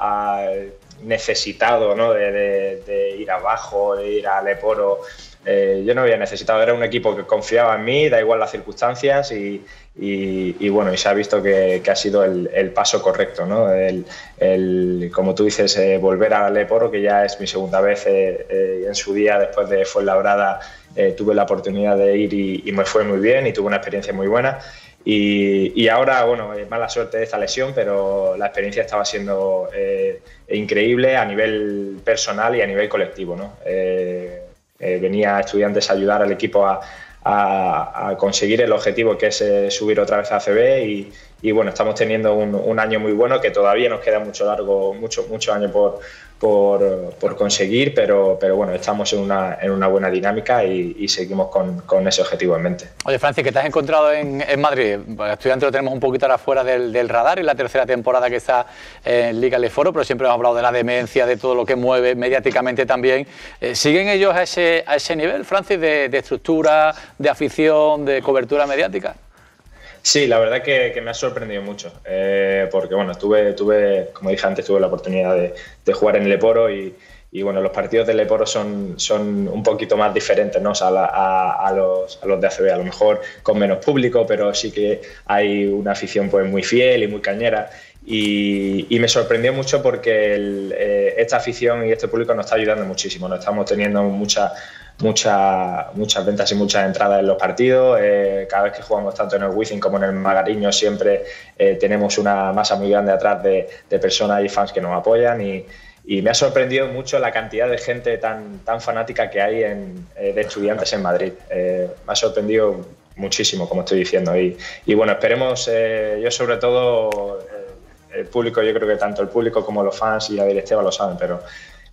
necesitado, ¿no?, de ir abajo, de ir a Leporo. Yo no había necesitado, era un equipo que confiaba en mí, da igual las circunstancias, y bueno, y se ha visto que ha sido el paso correcto, ¿no? Como tú dices, volver a Leporo, que ya es mi segunda vez en su día, después de Fuenlabrada, tuve la oportunidad de ir y me fue muy bien y tuve una experiencia muy buena. Y ahora, bueno, mala suerte de esta lesión, pero la experiencia estaba siendo increíble a nivel personal y a nivel colectivo, ¿no? Venía Estudiantes a ayudar al equipo a conseguir el objetivo, que es subir otra vez a ACB, y bueno, estamos teniendo un año muy bueno, que todavía nos queda mucho año por conseguir, pero bueno, estamos en una buena dinámica y seguimos con ese objetivo en mente. Oye, Francis, ¿qué te has encontrado en Madrid? Bueno, Estudiantes lo tenemos un poquito ahora fuera del radar, es la tercera temporada que está en Liga Leporo, pero siempre hemos hablado de la demencia, de todo lo que mueve mediáticamente también. ¿Siguen ellos a ese nivel, Francis, de estructura, de afición, de cobertura mediática? Sí, la verdad que me ha sorprendido mucho, porque bueno, como dije antes, tuve la oportunidad de jugar en Leporo y bueno, los partidos de Leporo son un poquito más diferentes, ¿no?, a los de ACB, a lo mejor con menos público, pero sí que hay una afición pues muy fiel y muy cañera. Y me sorprendió mucho porque esta afición y este público nos está ayudando muchísimo, ¿no? Estamos teniendo muchas ventas y muchas entradas en los partidos. Cada vez que jugamos, tanto en el Wizzing como en el Magariño, siempre tenemos una masa muy grande atrás de personas y fans que nos apoyan, y me ha sorprendido mucho la cantidad de gente tan fanática que hay de Estudiantes en Madrid. Me ha sorprendido muchísimo, como estoy diciendo, y bueno, esperemos, yo sobre todo... El público, yo creo que tanto el público como los fans y la directiva lo saben, pero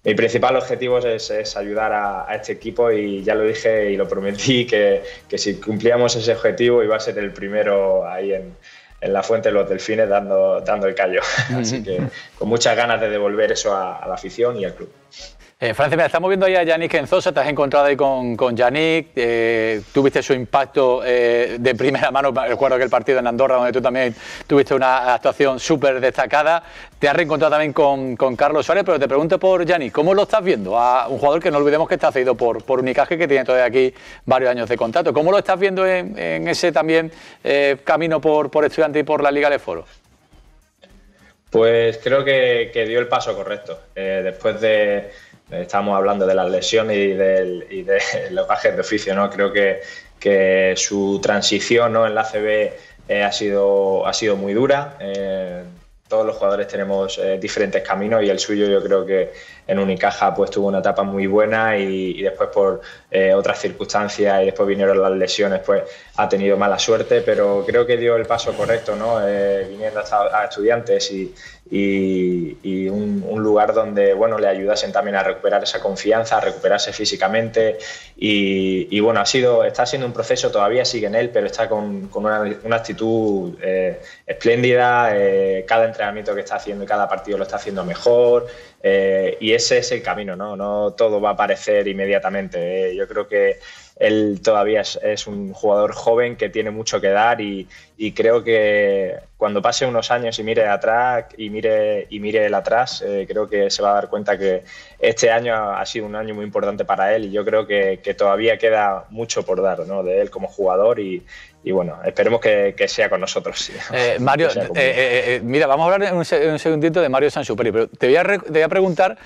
mi principal objetivo es ayudar a este equipo, y ya lo dije y lo prometí, que si cumplíamos ese objetivo iba a ser el primero ahí en la Fuente de los Delfines dando el callo. Así que con muchas ganas de devolver eso a la afición y al club. Francis, mira, estamos viendo ahí a Yannick Enzosa, te has encontrado ahí con Yannick, tuviste su impacto de primera mano. Recuerdo aquel partido en Andorra donde tú también tuviste una actuación súper destacada. Te has reencontrado también con Carlos Suárez, pero te pregunto por Yannick, ¿cómo lo estás viendo? A un jugador que no olvidemos que está cedido por Unicaja, que tiene todavía aquí varios años de contrato. ¿Cómo lo estás viendo en ese también camino por Estudiantes y por la Liga Leporo? Pues creo que dio el paso correcto. Después Estábamos hablando de las lesiones y de los bajes de oficio, ¿no? Creo que su transición, ¿no?, en la ACB ha sido muy dura. Todos los jugadores tenemos diferentes caminos y el suyo, yo creo que en Unicaja pues tuvo una etapa muy buena y después por otras circunstancias y después vinieron las lesiones, pues ha tenido mala suerte, pero creo que dio el paso correcto, ¿no? Viniendo a Estudiantes y un lugar donde, bueno, le ayudasen también a recuperar esa confianza, a recuperarse físicamente y bueno, está siendo un proceso, todavía sigue en él, pero está con una actitud espléndida. Cada entrenamiento que está haciendo y cada partido lo está haciendo mejor, y ese es el camino, ¿no? No todo va a aparecer inmediatamente. Yo creo que él todavía es un jugador joven que tiene mucho que dar y creo que cuando pase unos años y mire atrás y mire él atrás, creo que se va a dar cuenta que este año ha sido un año muy importante para él y yo creo que todavía queda mucho por dar, ¿no?, de él como jugador y bueno, esperemos que sea con nosotros. Mario, mira, vamos a hablar en un segundito de Mario Saint-Supéry, pero te voy a preguntar,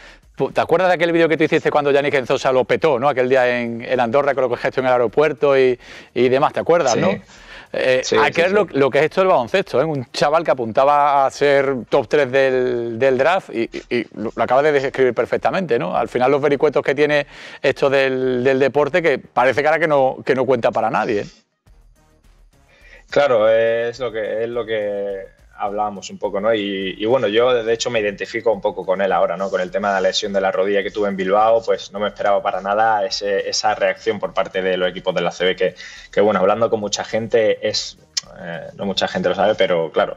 ¿te acuerdas de aquel vídeo que tú hiciste cuando Yannick Enzosa lo petó, ¿no?, aquel día en Andorra, con lo que gestión en el aeropuerto y demás? ¿Te acuerdas? Sí. ¿No? Sí. Lo que es esto del baloncesto, ¿eh? Un chaval que apuntaba a ser top 3 del draft y lo acabas de describir perfectamente, ¿no? Al final los vericuetos que tiene esto del deporte, que parece que ahora que no cuenta para nadie, ¿eh? Claro, es lo que hablábamos un poco, ¿no? Y bueno, yo de hecho me identifico un poco con él ahora, ¿no? Con el tema de la lesión de la rodilla que tuve en Bilbao, pues no me esperaba para nada esa reacción por parte de los equipos de la ACB, que bueno, hablando con mucha gente es... no mucha gente lo sabe, pero claro,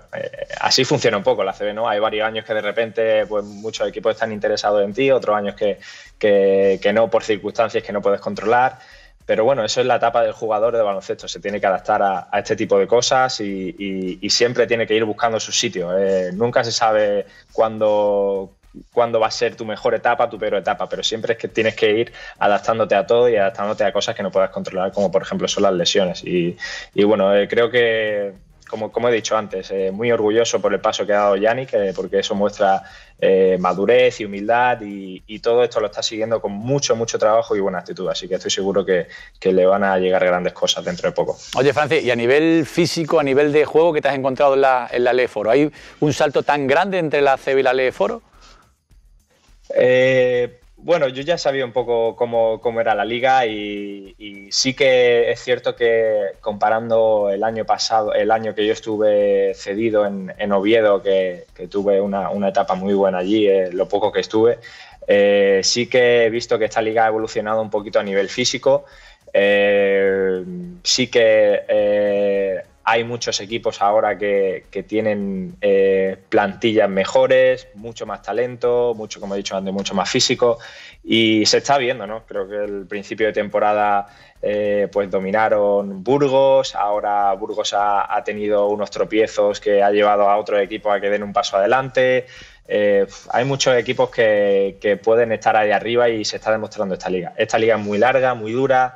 así funciona un poco la ACB, ¿no? Hay varios años que de repente pues muchos equipos están interesados en ti, otros años que no, por circunstancias que no puedes controlar. Pero bueno, eso es la etapa del jugador de baloncesto, se tiene que adaptar a este tipo de cosas y siempre tiene que ir buscando su sitio. Nunca se sabe cuándo va a ser tu mejor etapa, tu peor etapa, pero siempre es que tienes que ir adaptándote a todo y adaptándote a cosas que no puedas controlar, como por ejemplo son las lesiones. Y bueno, creo que, como he dicho antes, muy orgulloso por el paso que ha dado Yannick, porque eso muestra madurez y humildad y todo esto lo está siguiendo con mucho trabajo y buena actitud, así que estoy seguro que le van a llegar grandes cosas dentro de poco. Oye, Francis, y a nivel físico, a nivel de juego, ¿qué te has encontrado en la Leporo? ¿Hay un salto tan grande entre la ACB y la Leporo? Bueno, yo ya sabía un poco cómo era la liga y sí que es cierto que comparando el año pasado, el año que yo estuve cedido en Oviedo, que tuve una etapa muy buena allí, lo poco que estuve, sí que he visto que esta liga ha evolucionado un poquito a nivel físico. Sí que hay muchos equipos ahora que tienen plantillas mejores, mucho más talento, mucho, como he dicho antes, mucho más físico y se está viendo, ¿no? Creo que el principio de temporada pues dominaron Burgos, ahora Burgos ha tenido unos tropiezos que ha llevado a otros equipos a que den un paso adelante. Hay muchos equipos que pueden estar ahí arriba y se está demostrando esta liga. Esta liga es muy larga, muy dura.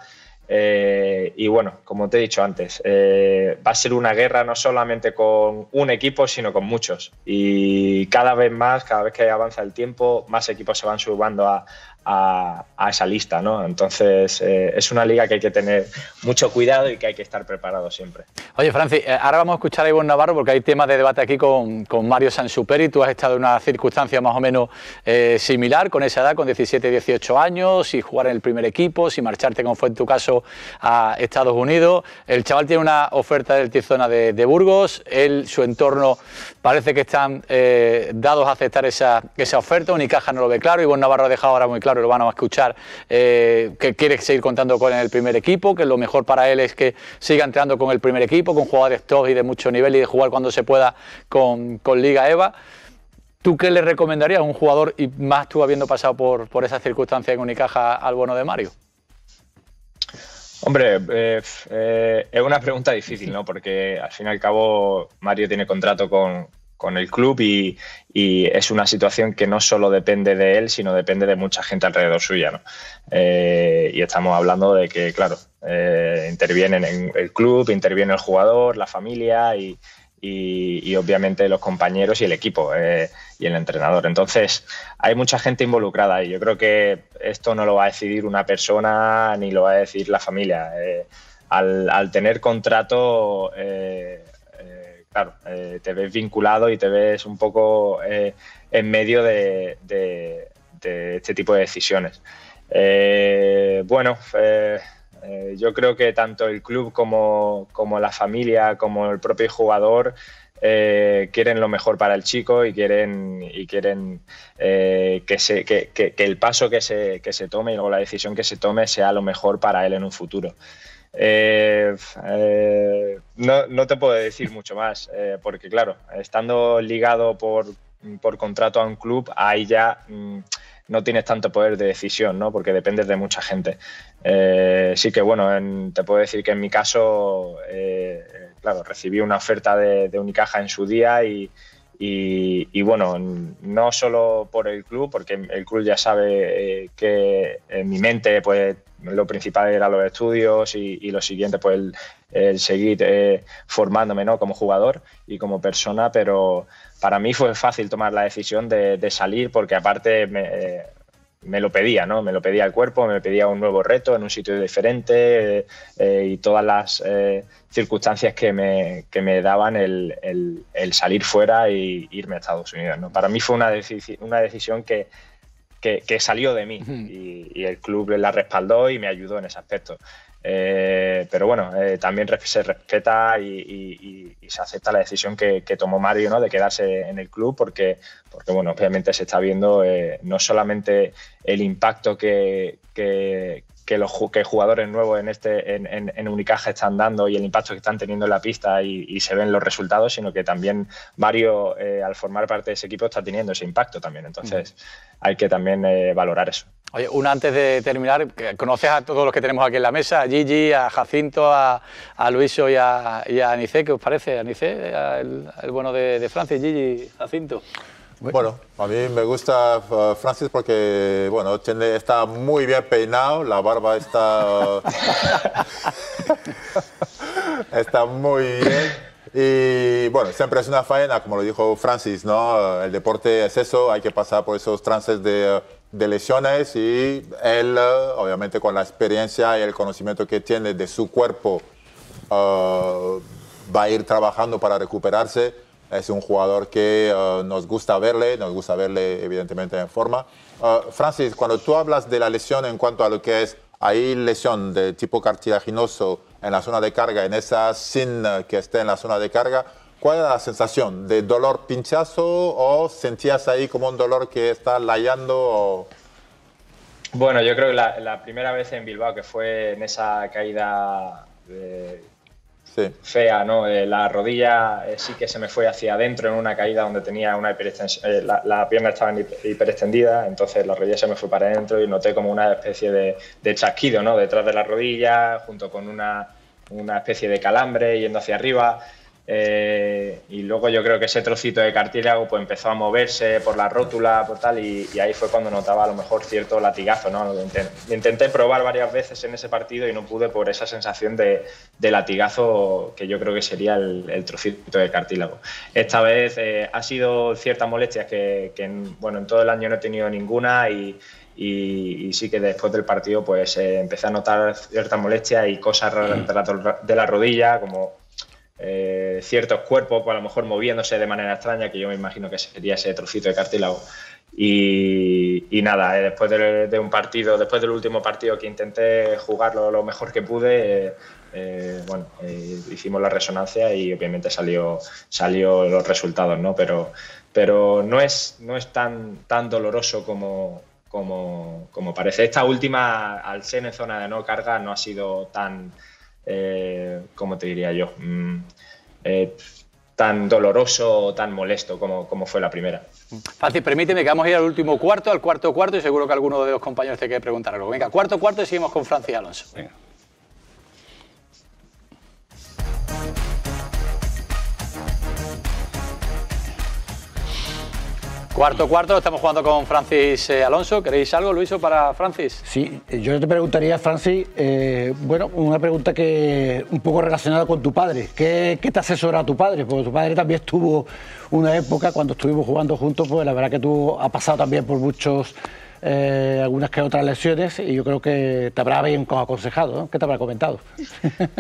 Y bueno, como te he dicho antes, va a ser una guerra no solamente con un equipo, sino con muchos. Y cada vez más, cada vez que avanza el tiempo, más equipos se van sumando a esa lista, ¿no? Entonces, es una liga que hay que tener mucho cuidado y que hay que estar preparado siempre. Oye, Francis, ahora vamos a escuchar a Ibon Navarro porque hay temas de debate aquí con Mario Saint-Supéry. Tú has estado en una circunstancia más o menos similar, con esa edad, con 17, 18 años, si jugar en el primer equipo, si marcharte, como fue en tu caso, a Estados Unidos. El chaval tiene una oferta del Tizona de Burgos, él, su entorno parece que están dados a aceptar esa oferta. Unicaja no lo ve claro, Ibon Navarro ha dejado ahora muy claro, lo van a escuchar, que quiere seguir contando con el primer equipo, que lo mejor para él es que siga entrando con el primer equipo, con jugadores top y de mucho nivel y de jugar cuando se pueda con Liga EVA. ¿Tú qué le recomendarías a un jugador, y más tú habiendo pasado por esas circunstancias en Unicaja, al bueno de Mario? Hombre, es una pregunta difícil, ¿no? Porque al fin y al cabo Mario tiene contrato con el club y es una situación que no solo depende de él, sino depende de mucha gente alrededor suya, ¿no? Y estamos hablando de que, claro, intervienen en el club, interviene el jugador, la familia y y obviamente los compañeros y el equipo y el entrenador. Entonces hay mucha gente involucrada y yo creo que esto no lo va a decidir una persona ni lo va a decidir la familia. Al tener contrato, claro, te ves vinculado y te ves un poco en medio de este tipo de decisiones. Bueno, yo creo que tanto el club como la familia, como el propio jugador, quieren lo mejor para el chico y quieren que el paso que se tome y luego la decisión que se tome sea lo mejor para él en un futuro. No te puedo decir mucho más, porque claro, estando ligado por contrato a un club, ahí ya no tienes tanto poder de decisión, ¿no? Porque dependes de mucha gente. Sí que bueno, te puedo decir que en mi caso, claro, recibí una oferta de Unicaja en su día y bueno, no solo por el club, porque el club ya sabe que en mi mente pues lo principal era los estudios y lo siguiente pues el seguir formándome, ¿no? Como jugador y como persona, pero para mí fue fácil tomar la decisión de salir porque aparte me lo pedía, ¿no? Me lo pedía el cuerpo, me pedía un nuevo reto en un sitio diferente y todas las circunstancias que me daban el salir fuera e irme a Estados Unidos, ¿no? Para mí fue una decisión que salió de mí y el club la respaldó y me ayudó en ese aspecto. Pero bueno, también se respeta y se acepta la decisión que tomó Mario, ¿no? De quedarse en el club porque bueno, obviamente se está viendo no solamente el impacto que jugadores nuevos en Unicaja están dando y el impacto que están teniendo en la pista y se ven los resultados, sino que también Mario, al formar parte de ese equipo, está teniendo ese impacto también. Entonces hay que también valorar eso. Oye, una antes de terminar, conoces a todos los que tenemos aquí en la mesa, a Gigi, a Jacinto, a Luiso y a Anicet. ¿Qué os parece, Anicet, el bueno de Francis? Gigi, Jacinto. Bueno, a mí me gusta Francis porque, bueno, está muy bien peinado, la barba está, está muy bien y, bueno, siempre es una faena, como lo dijo Francis, ¿no? El deporte es eso, hay que pasar por esos trances de lesiones y él, obviamente, con la experiencia y el conocimiento que tiene de su cuerpo, va a ir trabajando para recuperarse. Es un jugador que nos gusta verle evidentemente en forma. Francis, cuando tú hablas de la lesión en cuanto a lo que es, hay lesión de tipo cartilaginoso en la zona de carga, en esa sin que esté en la zona de carga, ¿cuál es la sensación? ¿De dolor pinchazo o sentías ahí como un dolor que está layando? O... Bueno, yo creo que la primera vez en Bilbao, que fue en esa caída... Sí. Fea, ¿no? La rodilla sí que se me fue hacia adentro en una caída donde tenía una hiperextensión, la pierna estaba hiperextendida, entonces la rodilla se me fue para adentro y noté como una especie de chasquido, ¿no? Detrás de la rodilla, junto con una especie de calambre yendo hacia arriba. Y luego yo creo que ese trocito de cartílago pues empezó a moverse por la rótula, por tal, y ahí fue cuando notaba a lo mejor cierto latigazo, ¿no? Intenté probar varias veces en ese partido y no pude por esa sensación de latigazo que yo creo que sería el trocito de cartílago. Esta vez ha sido ciertas molestias que bueno, en todo el año no he tenido ninguna y sí que después del partido pues empecé a notar ciertas molestias y cosas raras de la rodilla, como ciertos cuerpos, a lo mejor moviéndose de manera extraña, que yo me imagino que sería ese trocito de cartílago. Y nada, después de un partido, después del último partido que intenté jugarlo lo mejor que pude, bueno, hicimos la resonancia y obviamente salió los resultados, ¿no? Pero no es tan doloroso como parece. Esta última, al ser en zona de no carga, no ha sido tan... ¿cómo te diría yo? Tan doloroso, tan molesto como fue la primera. Francis, permíteme que vamos a ir al último cuarto, al cuarto, y seguro que alguno de los compañeros te quiere preguntar algo. Venga, cuarto y seguimos con Francis Alonso. Venga. Cuarto, estamos jugando con Francis Alonso. ¿Queréis algo, Luiso, para Francis? Sí, yo te preguntaría, Francis, bueno, una pregunta que un poco relacionada con tu padre. ¿Qué te asesora tu padre? Porque tu padre también estuvo una época, cuando estuvimos jugando juntos, pues la verdad que tú has pasado también por muchos, algunas que otras lesiones, y yo creo que te habrá bien aconsejado, ¿no? ¿Qué te habrá comentado?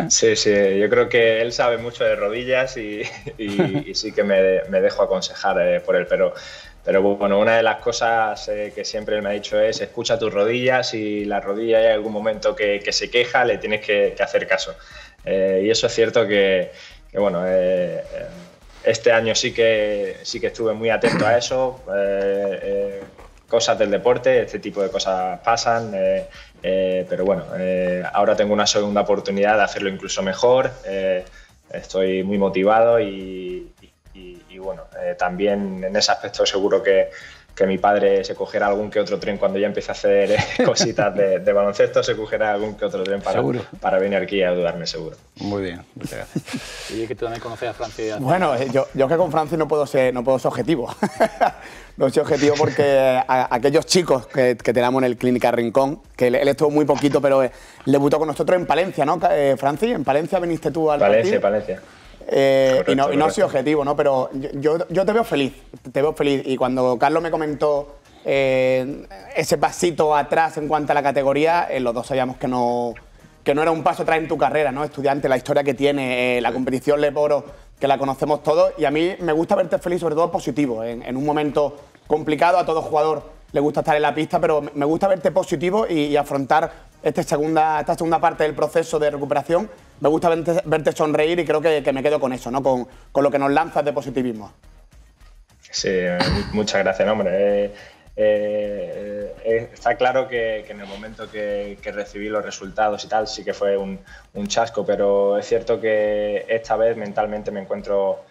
Sí, sí, yo creo que él sabe mucho de rodillas y sí que me dejo aconsejar por él, pero bueno, una de las cosas que siempre me ha dicho es: escucha tus rodillas. Si la rodilla hay algún momento que se queja, le tienes que hacer caso. Y eso es cierto que bueno, este año sí que estuve muy atento a eso. Cosas del deporte, este tipo de cosas pasan, pero bueno, ahora tengo una segunda oportunidad de hacerlo incluso mejor. Estoy muy motivado y bueno, también en ese aspecto seguro que mi padre se cogerá algún que otro tren cuando ya empiece a hacer cositas de baloncesto, se cogerá algún que otro tren para venir aquí a ayudarme, seguro. Muy bien, muchas gracias. Y que tú también conoces a Francis. Bueno, yo que con Francis no puedo ser objetivo. No soy objetivo porque a aquellos chicos que tenemos en el Clínica Rincón, que él estuvo muy poquito, pero debutó con nosotros en Palencia, ¿no, Francis? En Palencia viniste tú al partido. Palencia. Correcto, y no ha sido objetivo, ¿no? Pero yo te veo feliz. Y cuando Carlos me comentó ese pasito atrás en cuanto a la categoría, los dos sabíamos que no era un paso atrás en tu carrera, ¿no? Estudiante, la historia que tiene, la competición Leporo, que la conocemos todos. Y a mí me gusta verte feliz, sobre todo positivo. En un momento complicado, a todo jugador le gusta estar en la pista, pero me gusta verte positivo y afrontar esta segunda parte del proceso de recuperación. Me gusta verte sonreír y creo que me quedo con eso, ¿no? Con lo que nos lanzas de positivismo. Sí, muchas gracias, hombre. Está claro que en el momento que recibí los resultados y tal, sí que fue un chasco, pero es cierto que esta vez mentalmente me encuentro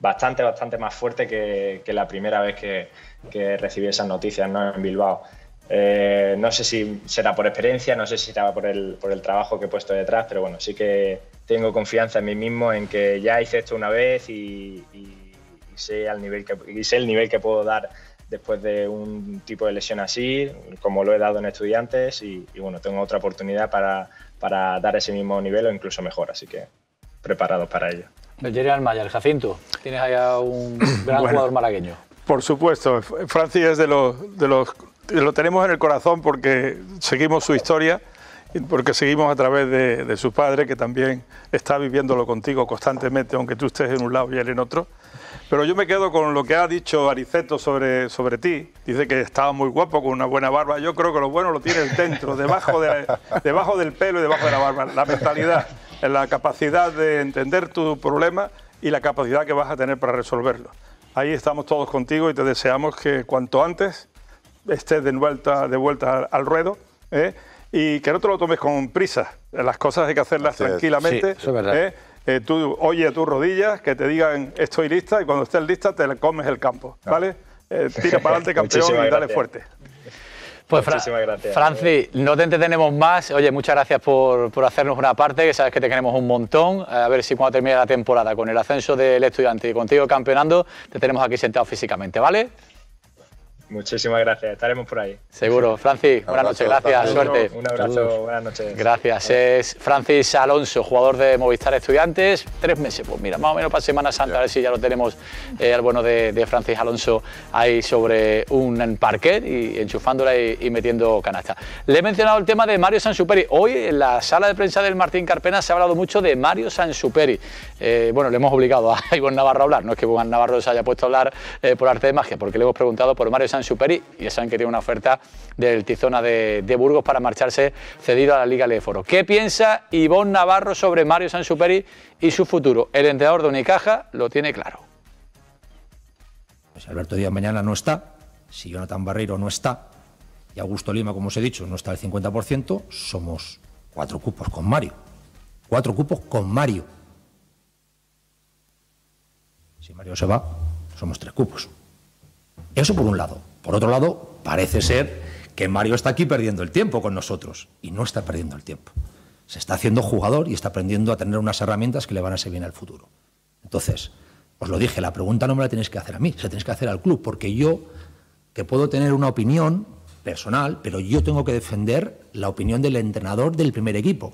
bastante más fuerte que la primera vez que recibí esas noticias, ¿no? En Bilbao. No sé si será por experiencia, no sé si será por el trabajo que he puesto detrás, pero bueno, sí que tengo confianza en mí mismo, en que ya hice esto una vez y sé el nivel que puedo dar después de un tipo de lesión así, como lo he dado en estudiantes, y bueno, tengo otra oportunidad para dar ese mismo nivel o incluso mejor, así que preparados para ello. Jerry Almayer, Jacinto, tienes allá un gran jugador malagueño. Por supuesto, Francis es de los lo tenemos en el corazón porque seguimos su historia, porque seguimos a través de su padre, que también está viviéndolo contigo constantemente, aunque tú estés en un lado y él en otro. Pero yo me quedo con lo que ha dicho Aniceto sobre ti. Dice que estaba muy guapo, con una buena barba. Yo creo que lo bueno lo tienes dentro, debajo del pelo y debajo de la barba. La mentalidad, la capacidad de entender tu problema y la capacidad que vas a tener para resolverlo. Ahí estamos todos contigo y te deseamos que cuanto antes estés de vuelta al ruedo, y que no te lo tomes con prisa. Las cosas hay que hacerlas tranquilamente. Sí, eso es verdad. Tú oye a tus rodillas, que te digan estoy lista, y cuando estés lista te comes el campo, ¿vale? Tira para adelante, campeón, y dale fuerte. Pues Francis, no te entretenemos más. Oye, muchas gracias por hacernos una parte, que sabes que te queremos un montón. A ver si cuando termine la temporada, con el ascenso del Estudiante y contigo campeonando, te tenemos aquí sentado físicamente, ¿vale? Muchísimas gracias, estaremos por ahí. Seguro. Francis, buenas noches, gracias, suerte. Un abrazo, buenas noches. Gracias, es Francis Alonso, jugador de Movistar Estudiantes. 3 meses, pues mira, más o menos para Semana Santa, a ver si ya lo tenemos al bueno de Francis Alonso ahí sobre un parquet y enchufándola y metiendo canasta. Le he mencionado el tema de Mario Saint-Supéry. Hoy en la sala de prensa del Martín Carpena se ha hablado mucho de Mario Saint-Supéry. Bueno, le hemos obligado a Ibon Navarro a hablar, no es que Ibon Navarro se haya puesto a hablar por arte de magia, porque le hemos preguntado por Mario Saint-Supéry y ya saben que tiene una oferta del Tizona de Burgos para marcharse cedido a la Liga Leporo. ¿Qué piensa Ibon Navarro sobre Mario Saint-Supéry y su futuro? El entrenador de Unicaja lo tiene claro. Pues Alberto Díaz mañana no está, si Jonathan Barreiro no está y Augusto Lima, como os he dicho, no está al 50%, somos 4 cupos con Mario. 4 cupos con Mario. Si Mario se va, somos 3 cupos. Eso por un lado. Por otro lado, parece ser que Mario está aquí perdiendo el tiempo con nosotros. Y no está perdiendo el tiempo. Se está haciendo jugador y está aprendiendo a tener unas herramientas que le van a servir en el futuro. Entonces, os lo dije, la pregunta no me la tenéis que hacer a mí, se la tenéis que hacer al club, porque yo que puedo tener una opinión personal, pero yo tengo que defender la opinión del entrenador del primer equipo,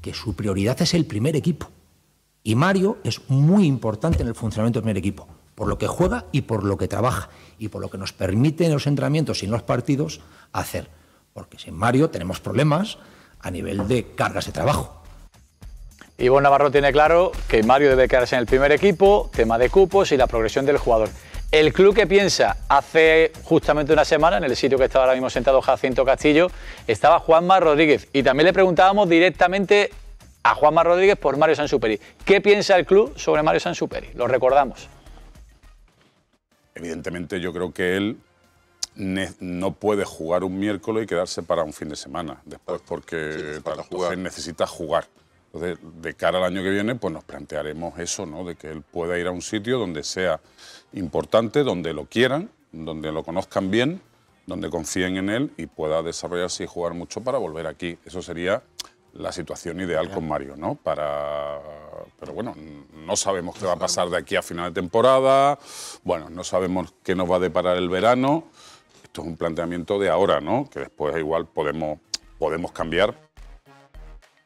que su prioridad es el primer equipo. Y Mario es muy importante en el funcionamiento del primer equipo, por lo que juega y por lo que trabaja, y por lo que nos permite en los entrenamientos y en los partidos hacer. Porque sin Mario tenemos problemas a nivel de cargas de trabajo. Ibon Navarro tiene claro que Mario debe quedarse en el primer equipo, tema de cupos y la progresión del jugador. El club que piensa, hace justamente una semana, en el sitio que estaba ahora mismo sentado Jacinto Castillo, estaba Juanma Rodríguez, y también le preguntábamos directamente a Juanma Rodríguez por Mario Saint-Supéry. ¿Qué piensa el club sobre Mario Saint-Supéry? Lo recordamos. Evidentemente yo creo que él no puede jugar un miércoles y quedarse para un fin de semana después, porque sí, necesita jugar. Entonces, de cara al año que viene, pues nos plantearemos eso, ¿no? De que él pueda ir a un sitio donde sea importante, donde lo quieran, donde lo conozcan bien, donde confíen en él y pueda desarrollarse y jugar mucho para volver aquí. Eso sería la situación ideal con Mario, ¿no? Pero bueno, no sabemos qué va a pasar de aquí a final de temporada, bueno, no sabemos qué nos va a deparar el verano. Esto es un planteamiento de ahora, ¿no? Que después igual podemos cambiar.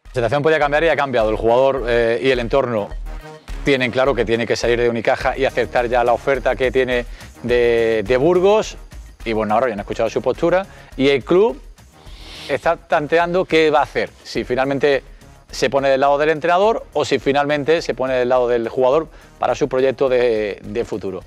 La situación podía cambiar y ha cambiado. El jugador y el entorno tienen claro que tiene que salir de Unicaja y aceptar ya la oferta que tiene de Burgos. Y bueno, ahora ya han escuchado su postura. Y el club está tanteando qué va a hacer. Si finalmente se pone del lado del entrenador o si finalmente se pone del lado del jugador para su proyecto de futuro.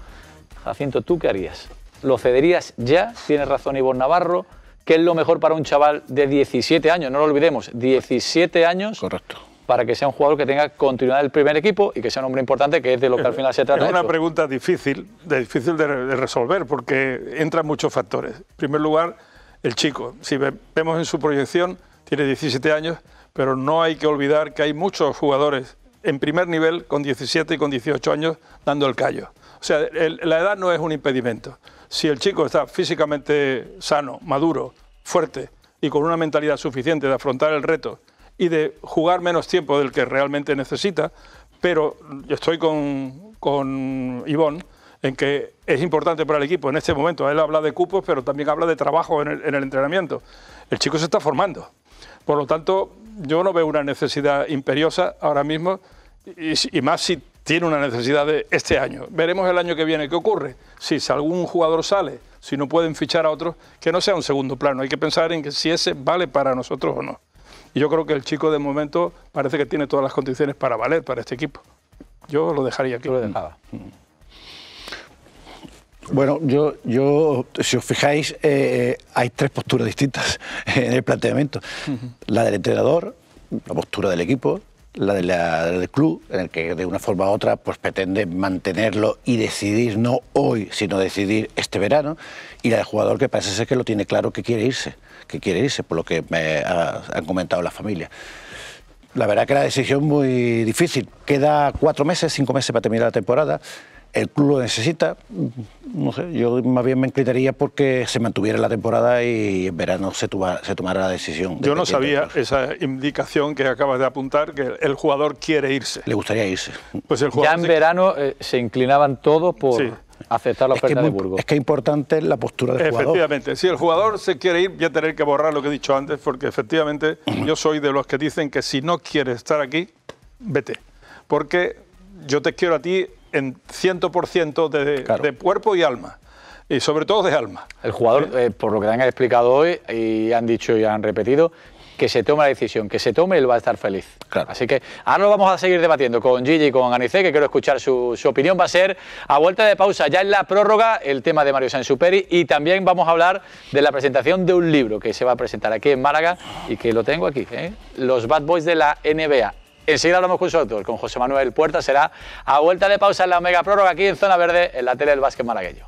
Jacinto, ¿tú qué harías? ¿Lo cederías ya? ¿Tienes razón Ibon Navarro? ¿Qué es lo mejor para un chaval de 17 años? No lo olvidemos, 17 años. Correcto. Para que sea un jugador que tenga continuidad del primer equipo y que sea un hombre importante, que es de lo que al final se trata. Es una pregunta difícil de resolver, porque entran muchos factores. En primer lugar, el chico. Si vemos en su proyección, tiene 17 años, pero no hay que olvidar que hay muchos jugadores en primer nivel con 17 y con 18 años dando el callo. O sea, la edad no es un impedimento. Si el chico está físicamente sano, maduro, fuerte y con una mentalidad suficiente de afrontar el reto y de jugar menos tiempo del que realmente necesita, pero yo estoy con Ibon en que es importante para el equipo en este momento. Él habla de cupos, pero también habla de trabajo en el entrenamiento. El chico se está formando. Por lo tanto, yo no veo una necesidad imperiosa ahora mismo, y más si tiene una necesidad de este año. Veremos el año que viene qué ocurre. Si algún jugador sale, si no pueden fichar a otros, que no sea un segundo plano. Hay que pensar en que si ese vale para nosotros o no. Y yo creo que el chico de momento parece que tiene todas las condiciones para valer para este equipo. Yo lo dejaría aquí. Bueno, yo si os fijáis, hay tres posturas distintas en el planteamiento. La del entrenador, la postura del equipo, la del club, en el que de una forma u otra pues pretende mantenerlo y decidir no hoy, sino decidir este verano, y la del jugador, que parece ser que lo tiene claro, que quiere irse, por lo que me han comentado las familias. La verdad que la decisión es muy difícil. Queda 4 meses, 5 meses para terminar la temporada. El club lo necesita. No sé, yo más bien me inclinaría porque se mantuviera la temporada y en verano se tomara la decisión. Yo no sabía esa indicación que acabas de apuntar, que el jugador quiere irse. Le gustaría irse. Pues el jugador ya en verano se inclinaban todos por aceptar la oferta de Burgos. Es que es importante la postura del jugador. Efectivamente, si el jugador se quiere ir, voy a tener que borrar lo que he dicho antes, porque efectivamente yo soy de los que dicen que si no quieres estar aquí, vete. Porque yo te quiero a ti en 100% de cuerpo y alma, y sobre todo de alma. El jugador, por lo que han explicado hoy, y han dicho y han repetido, que se tome la decisión, que se tome, él va a estar feliz. Claro. Así que ahora lo vamos a seguir debatiendo con Gigi y con Anicet, que quiero escuchar su opinión. Va a ser a vuelta de pausa, ya en la prórroga, el tema de Mario Saint-Supéry, y también vamos a hablar de la presentación de un libro que se va a presentar aquí en Málaga, y que lo tengo aquí, Los Bad Boys de la NBA. Enseguida hablamos con su autor, con José Manuel Puerta. Será a vuelta de pausa en la mega prórroga aquí en Zona Verde, en la tele del básquet malagueño.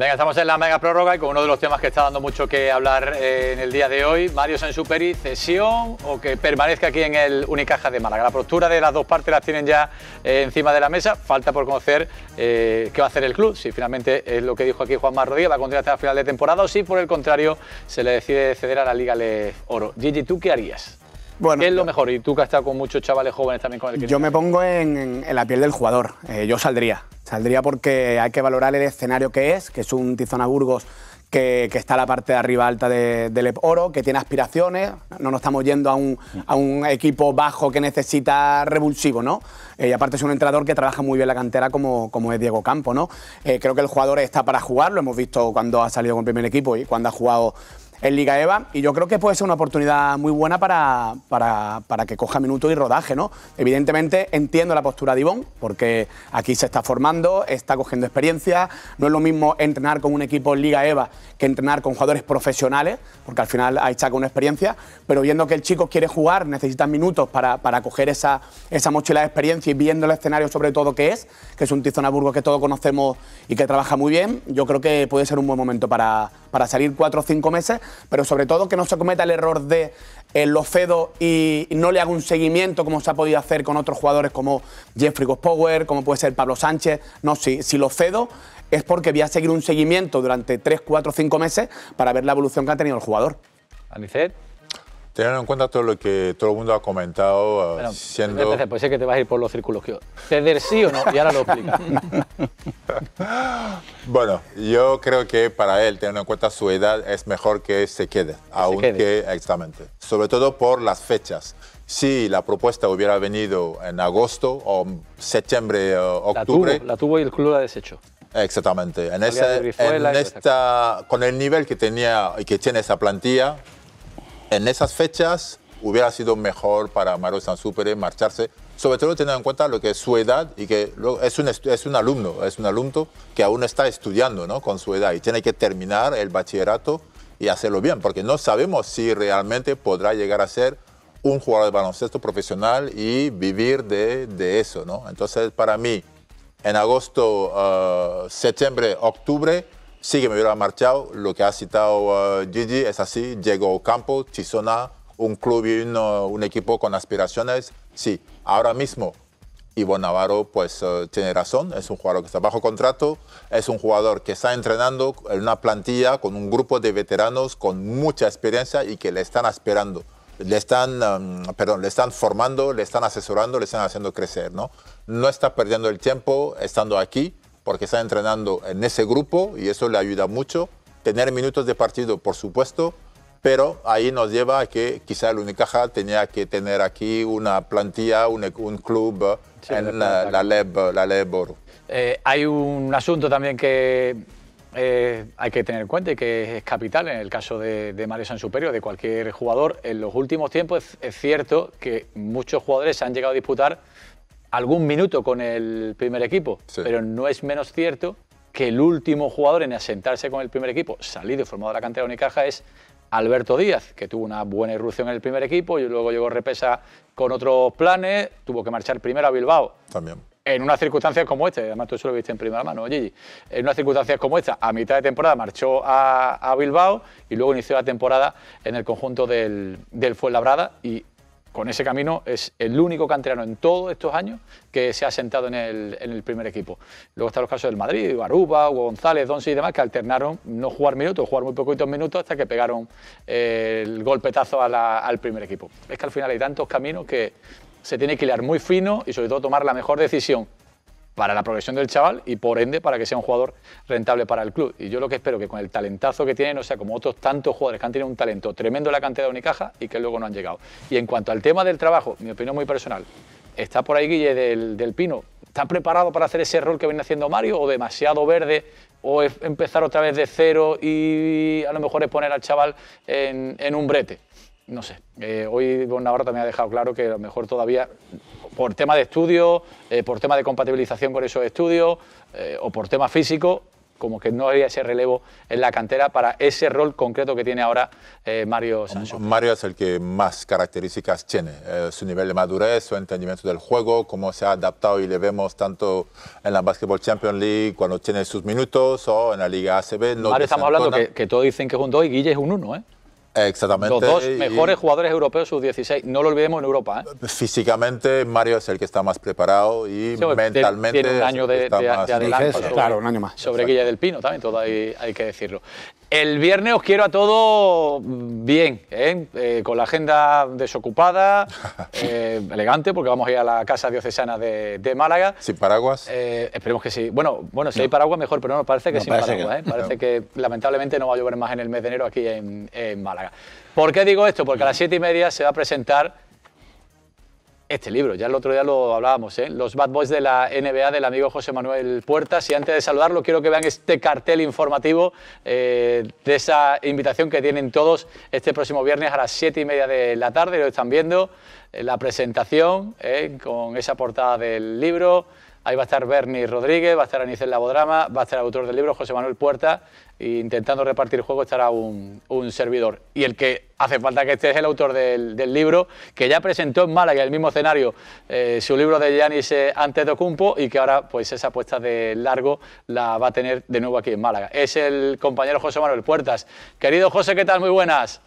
Venga, estamos en la mega prórroga y con uno de los temas que está dando mucho que hablar en el día de hoy, Mario Saint-Supéry, cesión o que permanezca aquí en el Unicaja de Málaga. La postura de las dos partes las tienen ya encima de la mesa, falta por conocer qué va a hacer el club, si finalmente es lo que dijo aquí Juanma Rodríguez, va a continuar hasta el final de temporada o si por el contrario se le decide ceder a la Liga de Oro. Gigi, ¿tú qué harías? Bueno, ¿qué es lo mejor? Y tú que has estado con muchos chavales jóvenes también con el que... Yo me pongo en la piel del jugador, yo saldría. Saldría porque hay que valorar el escenario que es un Tizona Burgos que está en la parte de arriba alta de Leporo, que tiene aspiraciones, no nos estamos yendo a un equipo bajo que necesita revulsivo, ¿no? Y aparte es un entrenador que trabaja muy bien la cantera como es Diego Campo, ¿no? Creo que el jugador está para jugar, lo hemos visto cuando ha salido con el primer equipo y cuando ha jugado en Liga EVA, y yo creo que puede ser una oportunidad muy buena para que coja minutos y rodaje, ¿no? Evidentemente entiendo la postura de Ibon, porque aquí se está formando, está cogiendo experiencia, no es lo mismo entrenar con un equipo en Liga EVA que entrenar con jugadores profesionales, porque al final ahí saca una experiencia, pero viendo que el chico quiere jugar, necesita minutos para coger esa mochila de experiencia y viendo el escenario sobre todo que es un Tizona Burgos que todos conocemos y que trabaja muy bien, yo creo que puede ser un buen momento para salir 4 o 5 meses, pero sobre todo que no se cometa el error de lo cedo y no le haga un seguimiento como se ha podido hacer con otros jugadores como Jeffrey Gospower, como puede ser Pablo Sánchez. No, si lo cedo es porque voy a seguir un seguimiento durante 3, 4, 5 meses para ver la evolución que ha tenido el jugador. Anicet. Teniendo en cuenta todo lo que todo el mundo ha comentado, bueno, siendo... Pues es que te vas a ir por los círculos. ¿Ceder sí o no? Y ahora lo explica. Bueno, yo creo que para él, teniendo en cuenta su edad, es mejor que se quede. Aunque, exactamente. Sobre todo por las fechas. Si la propuesta hubiera venido en agosto o septiembre, octubre... La tuvo y el club la desechó. Exactamente. Con el nivel que tenía y que tiene esa plantilla... En esas fechas hubiera sido mejor para Mario Saint-Supéry marcharse, sobre todo teniendo en cuenta lo que es su edad y que es un alumno que aún está estudiando, ¿no? Con su edad y tiene que terminar el bachillerato y hacerlo bien, porque no sabemos si realmente podrá llegar a ser un jugador de baloncesto profesional y vivir de eso, ¿no? Entonces, para mí, en agosto, septiembre, octubre, sí que me hubiera marchado. Lo que ha citado Gigi es así, llegó Campo, Tizona, un club y un equipo con aspiraciones. Sí, ahora mismo Ibon Navarro pues tiene razón, es un jugador que está bajo contrato, es un jugador que está entrenando en una plantilla con un grupo de veteranos con mucha experiencia y que le están esperando, le están formando, le están asesorando, le están haciendo crecer, ¿no? No está perdiendo el tiempo estando aquí, porque está entrenando en ese grupo y eso le ayuda mucho. Tener minutos de partido, por supuesto, pero ahí nos lleva a que quizá el Unicaja tenía que tener aquí una plantilla, un club sí, en la LEB Oro. Hay un asunto también que hay que tener en cuenta y que es capital en el caso de Mario Saint-Supéry, de cualquier jugador. En los últimos tiempos es cierto que muchos jugadores han llegado a disputar algún minuto con el primer equipo, sí, pero no es menos cierto que el último jugador en asentarse con el primer equipo, salido y formado de la cantera de Unicaja, es Alberto Díaz, que tuvo una buena irrupción en el primer equipo y luego llegó Repesa con otros planes, tuvo que marchar primero a Bilbao. También. En unas circunstancias como esta, además tú eso lo viste en primera mano, Gigi, en unas circunstancias como esta, a mitad de temporada marchó a Bilbao y luego inició la temporada en el conjunto del Fuenlabrada y... Con ese camino es el único canterano en todos estos años que se ha sentado en el primer equipo. Luego están los casos del Madrid, Baruba, Hugo González, Donsi y demás, que alternaron no jugar minutos, jugar muy poquitos minutos hasta que pegaron el golpetazo al primer equipo. Es que al final hay tantos caminos que se tiene que hilar muy fino y sobre todo tomar la mejor decisión para la progresión del chaval y por ende para que sea un jugador rentable para el club. Y yo lo que espero que con el talentazo que tienen, o sea, como otros tantos jugadores que han tenido un talento tremendo en la cantera de Unicaja y que luego no han llegado. Y en cuanto al tema del trabajo, mi opinión muy personal, está por ahí Guille del Pino, ¿está preparado para hacer ese rol que viene haciendo Mario o demasiado verde o es empezar otra vez de cero y a lo mejor es poner al chaval en un brete? No sé, hoy Ibon Navarro también ha dejado claro que a lo mejor todavía, por tema de estudio, por tema de compatibilización con esos estudios o por tema físico, como que no había ese relevo en la cantera para ese rol concreto que tiene ahora Mario Saint-Supéry. Mario es el que más características tiene, su nivel de madurez, su entendimiento del juego, cómo se ha adaptado, y le vemos tanto en la Basketball Champions League cuando tiene sus minutos o en la Liga ACB. No, Mario, estamos hablando que todos dicen que es un 2 y Guille es un 1, ¿eh? Exactamente. Los dos mejores jugadores europeos sub-16, no lo olvidemos, en Europa, ¿eh? Físicamente Mario es el que está más preparado y sí, mentalmente tiene un año de adelanto, claro, un año más. Sobre Guille del Pino también, todo hay que decirlo. El viernes os quiero a todos bien, ¿eh? Con la agenda desocupada, elegante, porque vamos a ir a la Casa Diocesana de Málaga. ¿Sin paraguas? Esperemos que sí. Bueno, si no hay paraguas mejor, pero no, parece que no, sin parece paraguas. Que no. Parece que lamentablemente no va a llover más en el mes de enero aquí en Málaga. ¿Por qué digo esto? Porque a las 7:30 se va a presentar este libro. Ya el otro día lo hablábamos, ¿eh? Los Bad Boys de la NBA, del amigo José Manuel Puertas. Y antes de saludarlo, quiero que vean este cartel informativo de esa invitación que tienen todos este próximo viernes a las 7:30 de la tarde. Lo están viendo, la presentación con esa portada del libro. Ahí va a estar Berni Rodríguez, va a estar Anicet Labodrama, va a estar el autor del libro, José Manuel Puerta, e intentando repartir juego estará un servidor. Y el que hace falta que esté es el autor del libro, que ya presentó en Málaga, el mismo escenario, su libro de Giannis Antetokounmpo, y que ahora pues esa apuesta de largo la va a tener de nuevo aquí en Málaga. Es el compañero José Manuel Puertas. Querido José, ¿qué tal? Muy buenas.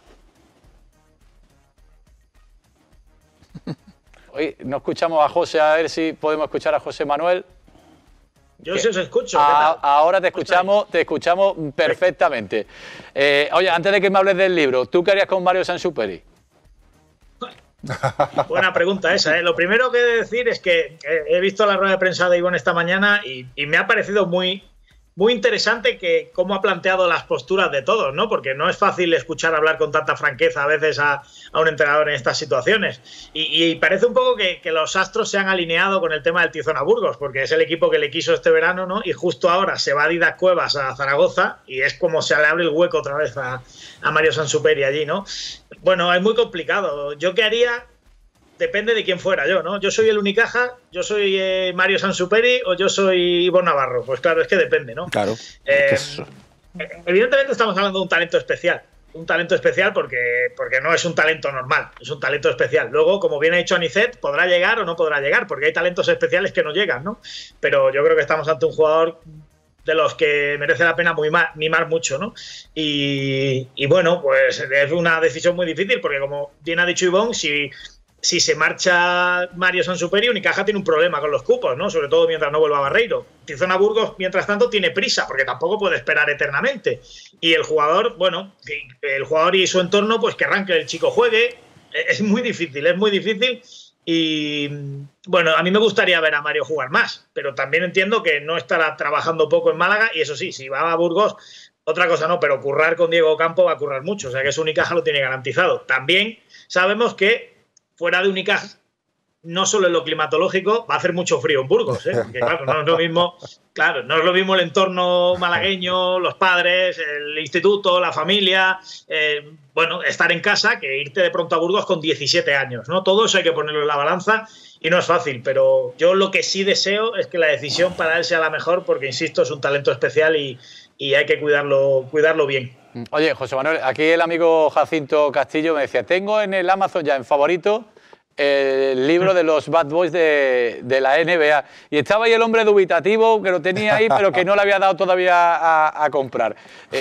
Hoy no escuchamos a José, a ver si podemos escuchar a José Manuel. Yo sí os escucho. Ahora te escuchamos perfectamente. Oye, antes de que me hables del libro, ¿tú qué harías con Mario Saint-Supéry? Buena pregunta esa, ¿eh? Lo primero que he de decir es que he visto la rueda de prensa de Ibon esta mañana y me ha parecido muy interesante cómo ha planteado las posturas de todos, ¿no? Porque no es fácil escuchar hablar con tanta franqueza a veces a un entrenador en estas situaciones. Y parece un poco que los astros se han alineado con el tema del Tizona Burgos, porque es el equipo que le quiso este verano, ¿no? Y justo ahora se va Didac Cuevas a Zaragoza y es como se le abre el hueco otra vez a Mario Saint-Supéry allí, ¿no? Bueno, es muy complicado. ¿Yo qué haría? Depende de quién fuera yo, ¿no? Yo soy el Unicaja, yo soy Mario Saint-Supéry o yo soy Ibon Navarro. Pues claro, es que depende, ¿no? Claro. Evidentemente estamos hablando de un talento especial porque no es un talento normal, es un talento especial. Luego, como bien ha dicho Anicet, podrá llegar o no podrá llegar, porque hay talentos especiales que no llegan, ¿no? Pero yo creo que estamos ante un jugador de los que merece la pena mimar mucho, ¿no? Y bueno, pues es una decisión muy difícil, porque como bien ha dicho Ibon, si se marcha Mario Saint-Supéry, Unicaja tiene un problema con los cupos, ¿no? Sobre todo mientras no vuelva Barreiro. Tizona Burgos, mientras tanto, tiene prisa, porque tampoco puede esperar eternamente. Y el jugador, bueno, el jugador y su entorno, pues querrán que el chico juegue. Es muy difícil, es muy difícil. Y bueno, a mí me gustaría ver a Mario jugar más, pero también entiendo que no estará trabajando poco en Málaga. Y eso sí, si va a Burgos, otra cosa no, pero currar con Diego Campo va a currar mucho. O sea que su Unicaja lo tiene garantizado. También sabemos que fuera de Unicaja, no solo en lo climatológico, va a hacer mucho frío en Burgos, ¿eh? Porque, claro, no es lo mismo, claro, no es lo mismo el entorno malagueño, los padres, el instituto, la familia, bueno, estar en casa que irte de pronto a Burgos con 17 años, ¿no? Todo eso hay que ponerlo en la balanza y no es fácil, pero yo lo que sí deseo es que la decisión para él sea la mejor, porque, insisto, es un talento especial y hay que cuidarlo bien. Oye, José Manuel, aquí el amigo Jacinto Castillo me decía, tengo en el Amazon ya en favorito el libro de los Bad Boys de la NBA. Y estaba ahí el hombre dubitativo, que lo tenía ahí, pero que no le había dado todavía a comprar.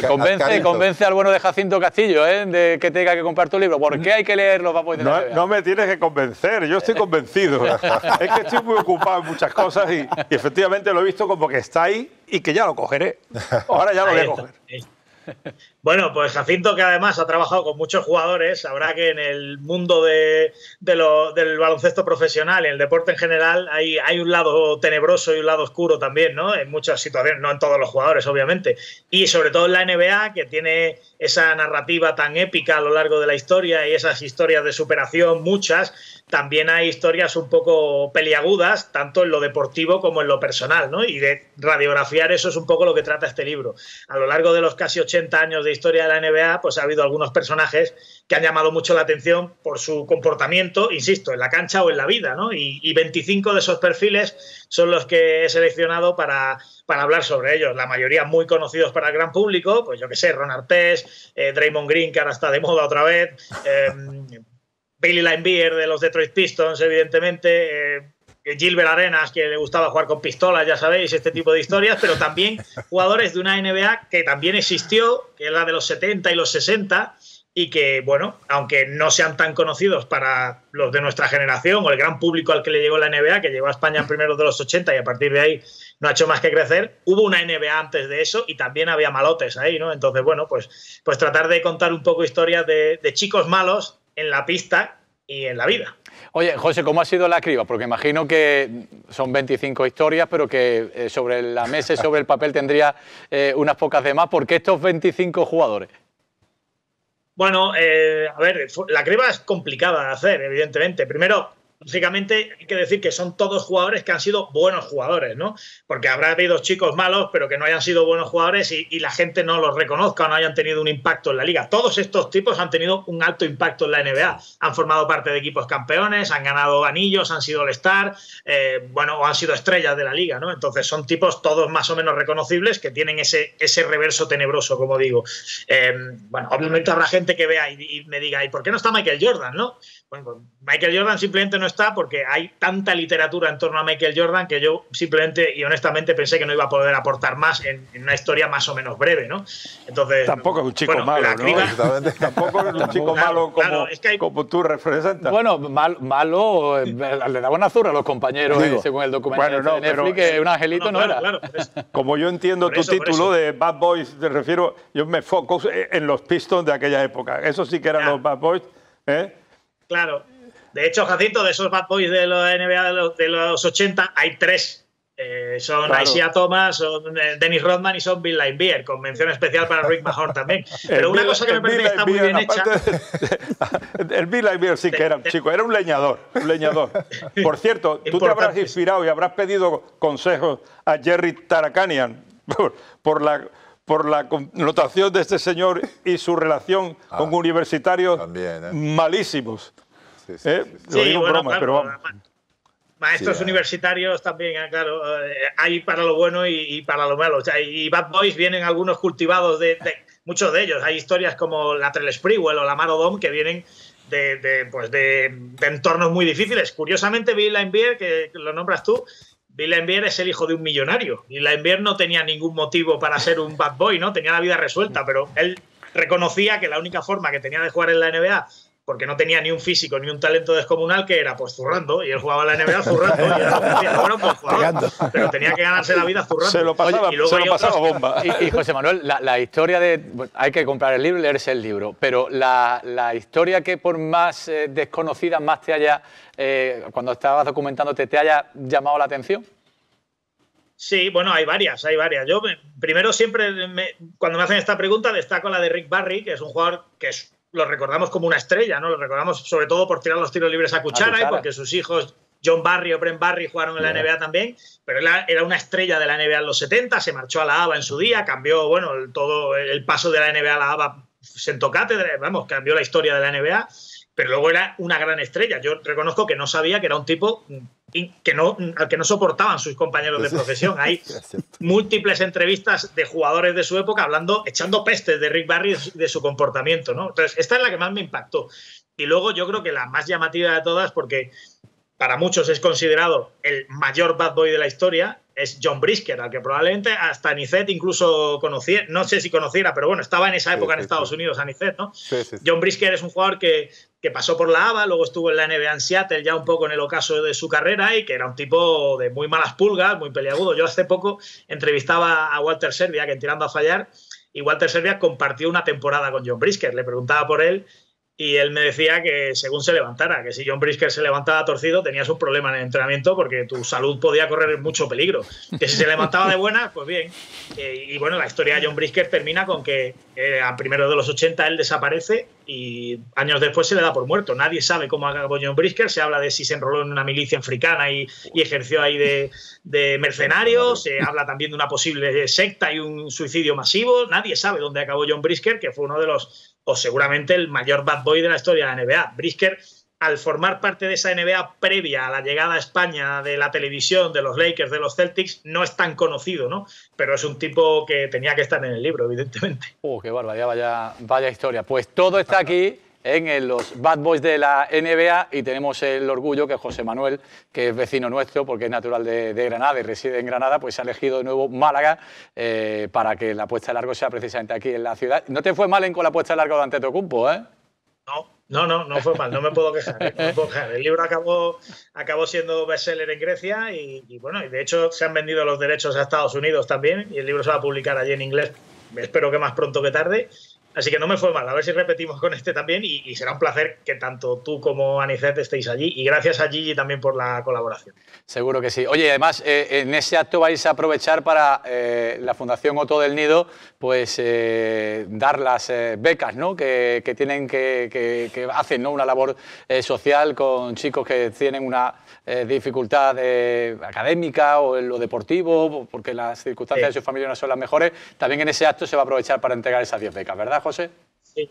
Convence al bueno de Jacinto Castillo, de que tenga que comprar tu libro. ¿Por qué hay que leer los Bad Boys de la NBA? No me tienes que convencer, yo estoy convencido. Es que estoy muy ocupado en muchas cosas y efectivamente lo he visto como que está ahí y que ya lo cogeré. Ahora ya lo voy a coger. Bueno, pues Jacinto, que además ha trabajado con muchos jugadores, sabrá que en el mundo del baloncesto profesional, en el deporte en general, hay un lado tenebroso y un lado oscuro también, ¿no? En muchas situaciones, no en todos los jugadores, obviamente. Y sobre todo en la NBA, que tiene esa narrativa tan épica a lo largo de la historia y esas historias de superación, muchas, también hay historias un poco peliagudas, tanto en lo deportivo como en lo personal, ¿no? Y de radiografiar eso es un poco lo que trata este libro. A lo largo de los casi 80 años de de historia de la NBA, pues ha habido algunos personajes que han llamado mucho la atención por su comportamiento, insisto, en la cancha o en la vida, ¿no? Y 25 de esos perfiles son los que he seleccionado para hablar sobre ellos. La mayoría muy conocidos para el gran público, pues yo qué sé, Ron Artest, Draymond Green, que ahora está de moda otra vez, Bailey Linebeer de los Detroit Pistons, evidentemente, Gilbert Arenas, que le gustaba jugar con pistolas, ya sabéis, este tipo de historias, pero también jugadores de una NBA que también existió, que es la de los 70 y los 60, y que, bueno, aunque no sean tan conocidos para los de nuestra generación o el gran público al que le llegó la NBA, que llegó a España en primeros de los 80 y a partir de ahí no ha hecho más que crecer, hubo una NBA antes de eso y también había malotes ahí, ¿no? Entonces, bueno, pues tratar de contar un poco historias de chicos malos en la pista y en la vida. Oye, José, ¿cómo ha sido la criba? Porque imagino que son 25 historias, pero que sobre la mesa y sobre el papel tendría unas pocas de más. ¿Por qué estos 25 jugadores? Bueno, a ver, la criba es complicada de hacer, evidentemente. Primero, lógicamente, hay que decir que son todos jugadores que han sido buenos jugadores, ¿no? Porque habrá habido chicos malos, pero que no hayan sido buenos jugadores y la gente no los reconozca o no hayan tenido un impacto en la liga. Todos estos tipos han tenido un alto impacto en la NBA. Han formado parte de equipos campeones, han ganado anillos, han sido All-Star, bueno, o han sido estrellas de la liga, ¿no? Entonces, son tipos todos más o menos reconocibles que tienen ese reverso tenebroso, como digo. Bueno, obviamente habrá gente que vea y me diga, ¿y por qué no está Michael Jordan, no? Bueno, Michael Jordan simplemente no está porque hay tanta literatura en torno a Michael Jordan que yo simplemente y honestamente pensé que no iba a poder aportar más en una historia más o menos breve, ¿no? Entonces, tampoco es un chico malo, ¿no? Criba... Tampoco es un chico malo como, es que hay... como tú representas. Bueno, malo le daba una zurra a los compañeros, según el documental de Netflix, que un angelito no era. Claro, claro, como yo entiendo tu título de Bad Boys, te refiero, yo me foco en los Pistons de aquella época. Eso sí que eran los Bad Boys, ¿eh? Claro. De hecho, Jacinto, de esos Bad Boys de la NBA de los 80, hay tres. Son Isaiah Thomas, son Dennis Rodman y son Bill Laimbeer, con mención especial para Rick Mahorn también. Pero una cosa que me parece que está muy bien hecha... El Bill Laimbeer sí que era un chico, era un leñador. Por cierto, tú te habrás inspirado y habrás pedido consejos a Jerry Tarkanian por la connotación de este señor y su relación con universitarios también, malísimos. Maestros universitarios también, claro, hay para lo bueno y para lo malo. O sea, y Bad Boys vienen algunos cultivados de muchos de ellos. Hay historias como la Latrell Sprewell o la Lamar Odom que vienen de entornos muy difíciles. Curiosamente, Bill Laimbeer, que lo nombras tú, Bill Laimbeer es el hijo de un millonario. Y Laimbeer no tenía ningún motivo para ser un Bad Boy, ¿no? Tenía la vida resuelta, pero él reconocía que la única forma que tenía de jugar en la NBA... porque no tenía ni un físico ni un talento descomunal, que era pues zurrando, y él jugaba la NBA zurrando, y era, bueno, pues jugador, pero tenía que ganarse la vida zurrando. Se lo pasaba, oye, y luego se lo pasaba bomba. Y José Manuel, la historia de... Bueno, hay que comprar el libro y leerse el libro, pero la historia que por más desconocida más te haya, cuando estabas documentándote, te haya llamado la atención. Sí, bueno, hay varias. Yo primero siempre, cuando me hacen esta pregunta, destaco la de Rick Barry, que es un jugador que es... Lo recordamos como una estrella, ¿no? Lo recordamos sobre todo por tirar los tiros libres a Cuchara, y porque sus hijos John Barry o Brent Barry jugaron en la NBA también, pero él era una estrella de la NBA en los 70, se marchó a la ABA en su día, cambió, bueno, todo el paso de la NBA a la ABA sentó cátedra, vamos, cambió la historia de la NBA, pero luego era una gran estrella. Yo reconozco que no sabía que era un tipo... al que no soportaban sus compañeros de profesión. Hay múltiples entrevistas de jugadores de su época hablando, echando pestes de Rick Barry de su comportamiento, ¿no? Entonces, esta es la que más me impactó. Y luego yo creo que la más llamativa de todas, porque para muchos es considerado el mayor Bad Boy de la historia, es John Brisker, al que probablemente hasta Anicet incluso conocía, no sé si conociera, pero bueno, estaba en esa época en Estados Unidos, Anicet, ¿no? John Brisker es un jugador que pasó por la ABA, luego estuvo en la NBA en Seattle ya un poco en el ocaso de su carrera y que era un tipo de muy malas pulgas, muy peliagudo. Yo hace poco entrevistaba a Walter Servia, que en Tirando a Fallar, y Walter Servia compartió una temporada con John Brisker, le preguntaba por él. y él me decía que según se levantara, que si John Brisker se levantaba torcido tenías un problema en el entrenamiento porque tu salud podía correr mucho peligro, que si se levantaba de buena, pues bien. Y bueno, la historia de John Brisker termina con que a primeros de los 80 él desaparece y años después se le da por muerto. Nadie sabe cómo acabó John Brisker, se habla de si se enroló en una milicia africana y ejerció ahí de mercenario, se habla también de una posible secta y un suicidio masivo. Nadie sabe dónde acabó John Brisker, que fue uno de los, o seguramente el mayor bad boy de la historia de la NBA. Brisker, al formar parte de esa NBA previa a la llegada a España de la televisión, de los Lakers, de los Celtics, no es tan conocido, ¿no? Pero es un tipo que tenía que estar en el libro, evidentemente. ¡Qué barbaridad! Vaya historia. Pues todo está aquí en los bad boys de la NBA y tenemos el orgullo que José Manuel, que es vecino nuestro porque es natural de Granada y reside en Granada, pues ha elegido de nuevo Málaga para que la puesta de largo sea precisamente aquí en la ciudad. ¿No te fue mal con la puesta de largo de Ante Tomić, eh? No fue mal, no me puedo quejar. El libro acabó siendo bestseller en Grecia y bueno, y de hecho se han vendido los derechos a Estados Unidos también y el libro se va a publicar allí en inglés, espero que más pronto que tarde. Así que no me fue mal, a ver si repetimos con este también y será un placer que tanto tú como Anicet estéis allí y gracias a Gigi también por la colaboración. Seguro que sí. Oye, además en ese acto vais a aprovechar para la Fundación Otto del Nido pues dar las becas, ¿no? que tienen que hacen, ¿no?, una labor social con chicos que tienen una dificultad académica o en lo deportivo porque las circunstancias de su familia no son las mejores. También en ese acto se va a aprovechar para entregar esas 10 becas, ¿verdad, José? Sí,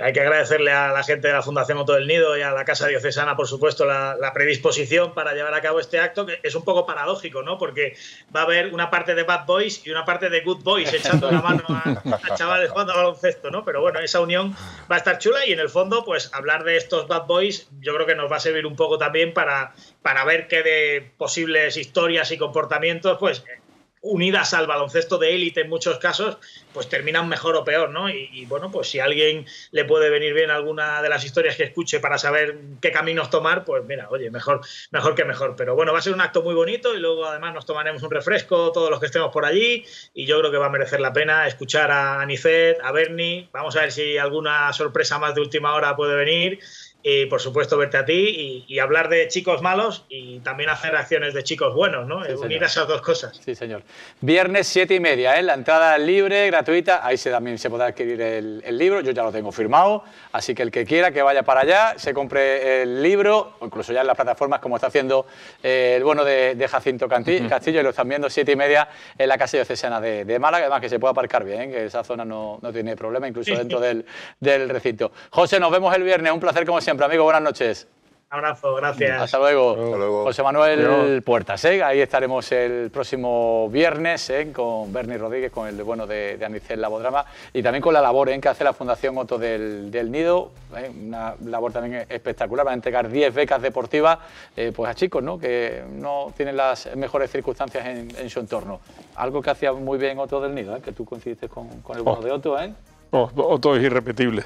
hay que agradecerle a la gente de la Fundación Otto del Nido y a la Casa Diocesana, por supuesto, la predisposición para llevar a cabo este acto, que es un poco paradójico, ¿no? Porque va a haber una parte de bad boys y una parte de good boys echando la mano a chavales jugando a baloncesto, ¿no? Pero bueno, esa unión va a estar chula y en el fondo, pues hablar de estos bad boys yo creo que nos va a servir un poco también para ver qué de posibles historias y comportamientos, pues unidas al baloncesto de élite en muchos casos, pues terminan mejor o peor, ¿no? Y bueno, pues si a alguien le puede venir bien alguna de las historias que escuche para saber qué caminos tomar, pues mira, oye, mejor que mejor. Pero bueno, va a ser un acto muy bonito y luego además nos tomaremos un refresco todos los que estemos por allí y yo creo que va a merecer la pena escuchar a Anicet, a Berni, vamos a ver si alguna sorpresa más de última hora puede venir. Y por supuesto verte a ti y hablar de chicos malos y también hacer acciones de chicos buenos, ¿no? Sí, unir a esas dos cosas. Sí, señor. Viernes 7:30, ¿eh? La entrada libre, gratuita. Ahí también se podrá adquirir el libro. Yo ya lo tengo firmado. Así que el que quiera que vaya para allá, se compre el libro, o incluso ya en las plataformas, como está haciendo el bueno de Jacinto Castillo, y lo están viendo 7:30 en la Casa Diocesana de Málaga. Además, que se puede aparcar bien, ¿eh? Que esa zona no tiene problema, incluso dentro del recinto. José, nos vemos el viernes. Un placer, como siempre. Amigo, buenas noches. Abrazo, gracias. Hasta luego. Hasta luego. José Manuel Puertas, ¿eh? Ahí estaremos el próximo viernes, ¿eh?, con Berni Rodríguez, con el bueno de Anicet Labodrama y también con la labor, ¿eh?, que hace la Fundación Otto del Nido, ¿eh? Una labor también espectacular, para entregar 10 becas deportivas pues a chicos, ¿no?, que no tienen las mejores circunstancias en su entorno. Algo que hacía muy bien Otto del Nido, ¿eh?, que tú coincidiste con el bueno de Otto, ¿eh? Otto es irrepetible.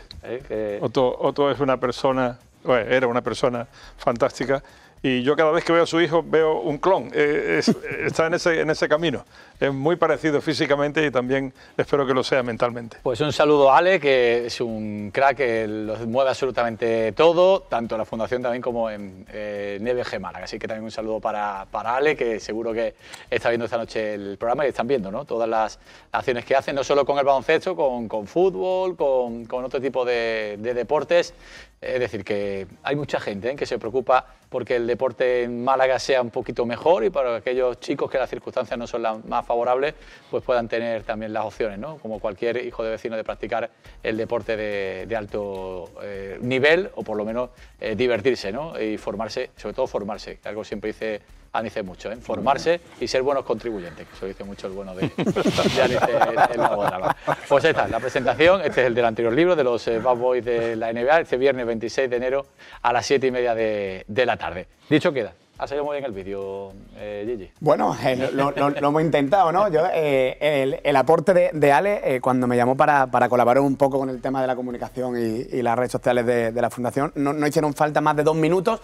Otto es una persona, bueno, era una persona fantástica y yo cada vez que veo a su hijo veo un clon, está en ese camino, es muy parecido físicamente y también espero que lo sea mentalmente. Pues un saludo a Ale, que es un crack, que los mueve absolutamente todo, tanto en la Fundación también como en NBG Málaga, así que también un saludo para Ale, que seguro que está viendo esta noche el programa y están viendo, ¿no?, todas las acciones que hacen, no solo con el baloncesto, con fútbol, con otro tipo de deportes. Es decir, que hay mucha gente, ¿eh?, que se preocupa porque el deporte en Málaga sea un poquito mejor y para aquellos chicos que las circunstancias no son las más favorables, pues puedan tener también las opciones, ¿no?, como cualquier hijo de vecino, de practicar el deporte de alto nivel o por lo menos divertirse, ¿no?, y formarse, sobre todo formarse, que algo siempre dice Anicet mucho, ¿eh?, formarse y ser buenos contribuyentes, que eso dice mucho el bueno de Anicet en la boda. Pues esta es la presentación, este es el del anterior libro de los bad boys de la NBA, este viernes 26 de enero a las 7:30 de la tarde. Dicho queda. Ha salido muy bien el vídeo, Gigi. Bueno, lo hemos intentado, ¿no? Yo, el aporte de Ale, cuando me llamó para colaborar un poco con el tema de la comunicación y las redes sociales de la Fundación, no hicieron falta más de 2 minutos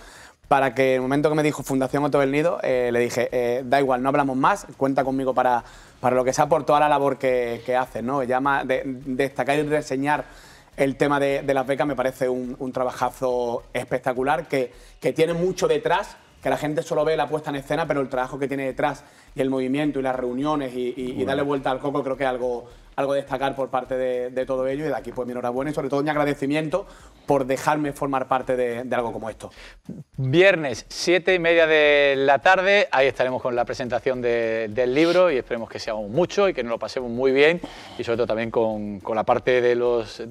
para que, en el momento que me dijo Fundación Otto del Nido, le dije, da igual, no hablamos más, cuenta conmigo para lo que sea, por toda la labor que haces, ¿no? Ya más destacar y reseñar El tema de las becas me parece un trabajazo espectacular que tiene mucho detrás, que la gente solo ve la puesta en escena, pero el trabajo que tiene detrás y el movimiento y las reuniones y darle vuelta al coco creo que es algo destacar por parte de todo ello, y de aquí pues mi enhorabuena y sobre todo mi agradecimiento por dejarme formar parte de algo como esto. Viernes, 7:30 de la tarde, ahí estaremos con la presentación del libro y esperemos que seamos mucho y que nos lo pasemos muy bien, y sobre todo también con la parte de los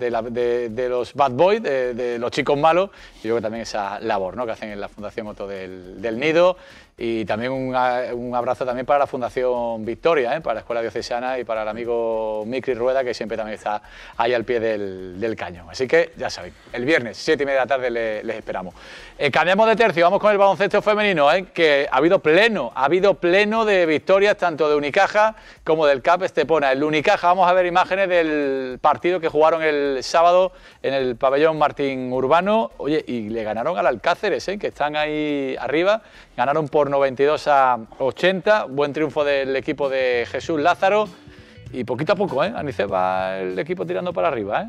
bad boys, de los chicos malos, y yo creo que también esa labor, ¿no?, que hacen en la Fundación Moto del Nido. Y también un abrazo también para la Fundación Victoria, para la Escuela Diocesana y para el amigo Micri Rueda, que siempre también está ahí al pie del cañón. Así que ya sabéis, el viernes 7:30 de la tarde les esperamos. Cambiamos de tercio, vamos con el baloncesto femenino, que ha habido pleno de victorias tanto de Unicaja como del CAP Estepona. El Unicaja, vamos a ver imágenes del partido que jugaron el sábado en el pabellón Martín Urbano. Oye, y le ganaron al Alcáceres, que están ahí arriba, ganaron por 92-80, buen triunfo del equipo de Jesús Lázaro, y poquito a poco, Anicet, va el equipo tirando para arriba,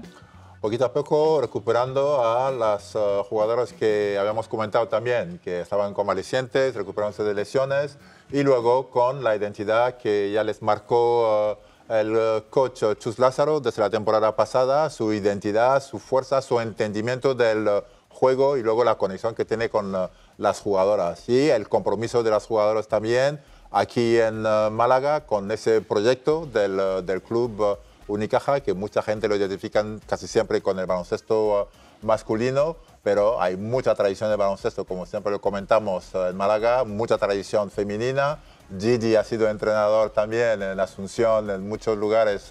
Poquito a poco recuperando a las jugadoras que habíamos comentado también, que estaban convalecientes, recuperándose de lesiones, y luego con la identidad que ya les marcó el coach Chus Lázaro desde la temporada pasada, su identidad, su fuerza, su entendimiento del juego y luego la conexión que tiene con las jugadoras y el compromiso de las jugadoras también aquí en Málaga con ese proyecto del club Unicaja, que mucha gente lo identifican casi siempre con el baloncesto masculino, pero hay mucha tradición de baloncesto, como siempre lo comentamos en Málaga, mucha tradición femenina. Gigi ha sido entrenador también en Asunción, en muchos lugares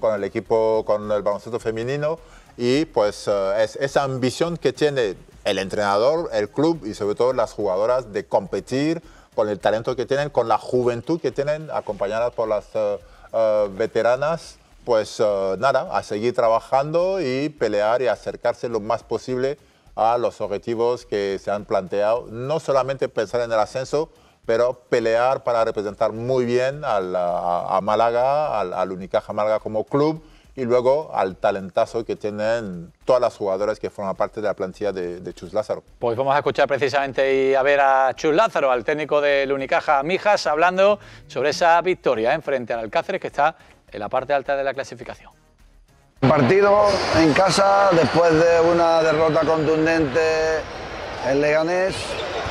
con el equipo, con el baloncesto femenino, y pues es esa ambición que tiene el entrenador, el club y sobre todo las jugadoras de competir con el talento que tienen, con la juventud que tienen, acompañadas por las veteranas, pues nada, a seguir trabajando y pelear y acercarse lo más posible a los objetivos que se han planteado, no solamente pensar en el ascenso, pero pelear para representar muy bien a Málaga, al Unicaja Málaga como club, y luego al talentazo que tienen todas las jugadoras que forman parte de la plantilla de Chus Lázaro. Pues vamos a escuchar precisamente y a ver a Chus Lázaro, al técnico del Unicaja Mijas, hablando sobre esa victoria frente al Alcáceres, que está en la parte alta de la clasificación. Partido en casa después de una derrota contundente en Leganés.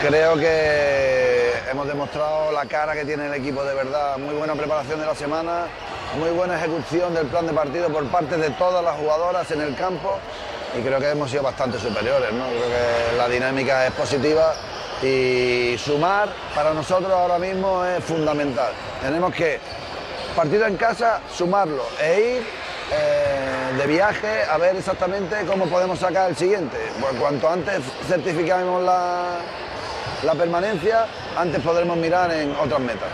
Creo que hemos demostrado la cara que tiene el equipo de verdad. Muy buena preparación de la semana, muy buena ejecución del plan de partido por parte de todas las jugadoras en el campo, y creo que hemos sido bastante superiores, ¿no? Creo que la dinámica es positiva y sumar para nosotros ahora mismo es fundamental. Tenemos que, partido en casa, sumarlo e ir de viaje a ver exactamente cómo podemos sacar el siguiente. Pues cuanto antes certificamos la permanencia, antes podremos mirar en otras metas.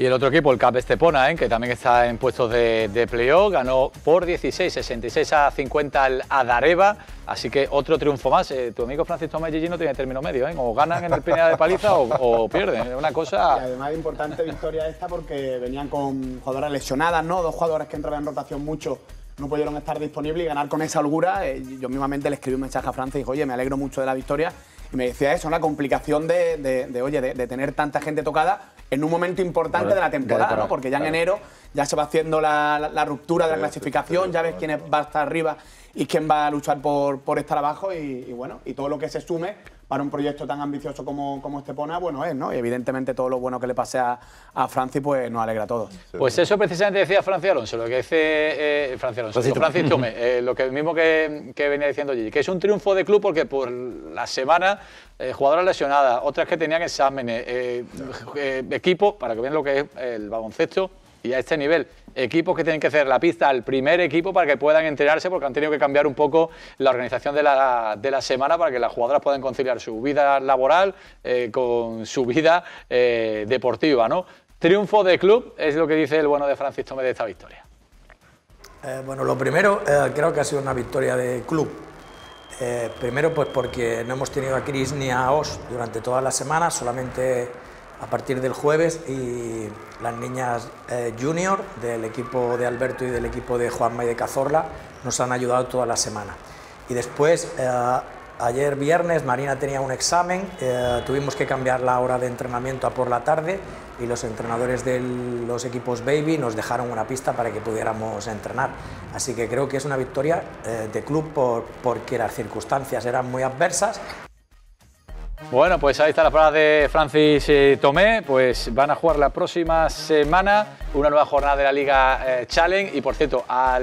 Y el otro equipo, el CAP Estepona, que también está en puestos de playoff, ganó por 16, 66-50 al Adareva, así que otro triunfo más. Tu amigo Francis Alonso Gigi no tiene término medio, o ganan en el penal de paliza o pierden, es una cosa... Y además importante victoria esta porque venían con jugadoras lesionadas, ¿no? Dos jugadores que entraban en rotación mucho no pudieron estar disponibles, y ganar con esa holgura. Yo mismamente le escribí un mensaje a Francis y dijo, oye, me alegro mucho de la victoria. Y me decía eso, la complicación de tener tanta gente tocada en un momento importante de la temporada, ¿no? Porque ya en enero ya se va haciendo la ruptura de la clasificación, ya ves quién va a estar arriba y quién va a luchar por estar abajo, y bueno, y todo lo que se sume para un proyecto tan ambicioso como Estepona, bueno es, ¿no? Y evidentemente todo lo bueno que le pase a Francis, pues nos alegra a todos. Pues eso precisamente decía Francis Alonso, lo que dice Francis Tome, lo que mismo que venía diciendo Gigi, que es un triunfo de club porque por la semana jugadoras lesionadas, otras que tenían exámenes, equipos, para que vean lo que es el baloncesto, y a este nivel, equipos que tienen que hacer la pista al primer equipo para que puedan entrenarse, porque han tenido que cambiar un poco la organización de la semana para que las jugadoras puedan conciliar su vida laboral con su vida deportiva, ¿no? Triunfo de club es lo que dice el bueno de Francis Tome de esta victoria. Bueno, lo primero, creo que ha sido una victoria de club. Primero, pues porque no hemos tenido a Chris ni a Osh durante toda la semana, solamente a partir del jueves, y las niñas junior del equipo de Alberto y del equipo de Juanma y de Cazorla nos han ayudado toda la semana. Y después, ayer viernes, Marina tenía un examen, tuvimos que cambiar la hora de entrenamiento a por la tarde y los entrenadores de los equipos Baby nos dejaron una pista para que pudiéramos entrenar. Así que creo que es una victoria de club porque las circunstancias eran muy adversas. Bueno, pues ahí está la palabra de Francis Tomé. Pues van a jugar la próxima semana una nueva jornada de la Liga Challenge. Y por cierto, a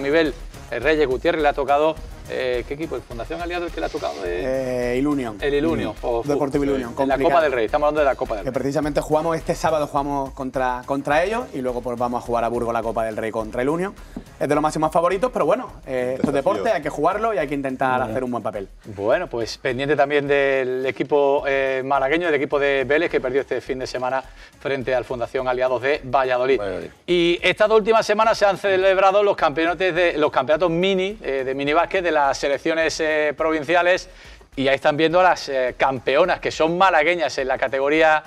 Miguel Reyes Gutiérrez le ha tocado... ¿Qué equipo? ¿El Fundación Aliado el que le ha tocado? El Union. El Union. Deportivo Union. En la Copa del Rey. Estamos hablando de la Copa del Rey. Que precisamente jugamos este sábado, jugamos contra ellos, y luego pues vamos a jugar a Burgos la Copa del Rey contra el Union. Es de los máximos favoritos, pero bueno, estos deportes hay que jugarlo y hay que intentar hacer un buen papel. Bueno, pues pendiente también del equipo malagueño, del equipo de Vélez, que perdió este fin de semana frente al Fundación Aliados de Valladolid. Y estas dos últimas semanas se han celebrado los campeonatos mini, de minibásquet, de las selecciones provinciales, y ahí están viendo a las campeonas, que son malagueñas en la categoría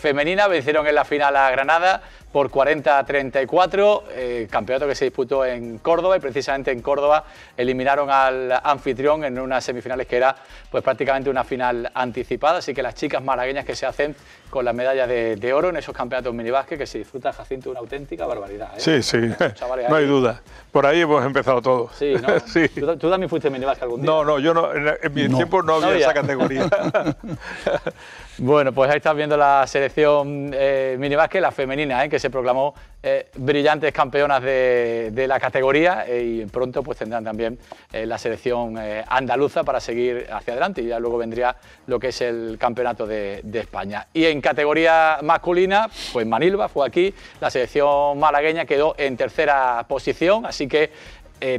femenina. Vencieron en la final a Granada por 40-34, campeonato que se disputó en Córdoba, y precisamente en Córdoba eliminaron al anfitrión en unas semifinales que era pues prácticamente una final anticipada. Así que las chicas malagueñas que se hacen con las medallas de oro en esos campeonatos minibásquet, que se disfruta, Jacinto, una auténtica barbaridad, ¿eh? Sí, sí, no hay duda. Por ahí hemos empezado todo. Sí, ¿no? Sí. ¿Tú también fuiste minibásquet algún día? No, yo no, en mi tiempo no había esa categoría. Bueno, pues ahí estás viendo la selección minibásquet, la femenina, que se proclamó brillantes campeonas de la categoría, y pronto pues tendrán también la selección andaluza para seguir hacia adelante, y ya luego vendría lo que es el campeonato de España. Y en categoría masculina, pues Manilva fue aquí, la selección malagueña quedó en tercera posición, así que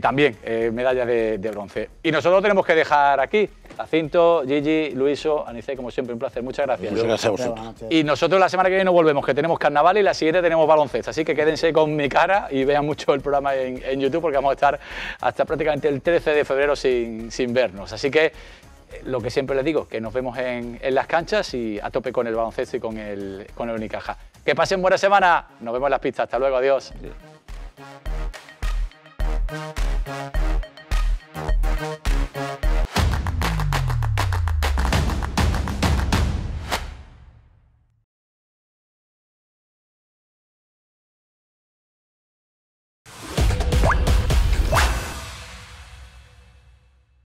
también medalla de bronce. Y nosotros tenemos que dejar aquí. Jacinto, Gigi, Luiso, Anicet, como siempre, un placer. Muchas gracias. Muchas gracias a vosotros. Y nosotros la semana que viene no volvemos, que tenemos carnaval, y la siguiente tenemos baloncesto. Así que quédense con mi cara y vean mucho el programa en YouTube, porque vamos a estar hasta prácticamente el 13 de febrero sin vernos. Así que lo que siempre les digo, que nos vemos en las canchas, y a tope con el baloncesto y con el Unicaja. Que pasen buena semana. Nos vemos en las pistas. Hasta luego. Adiós.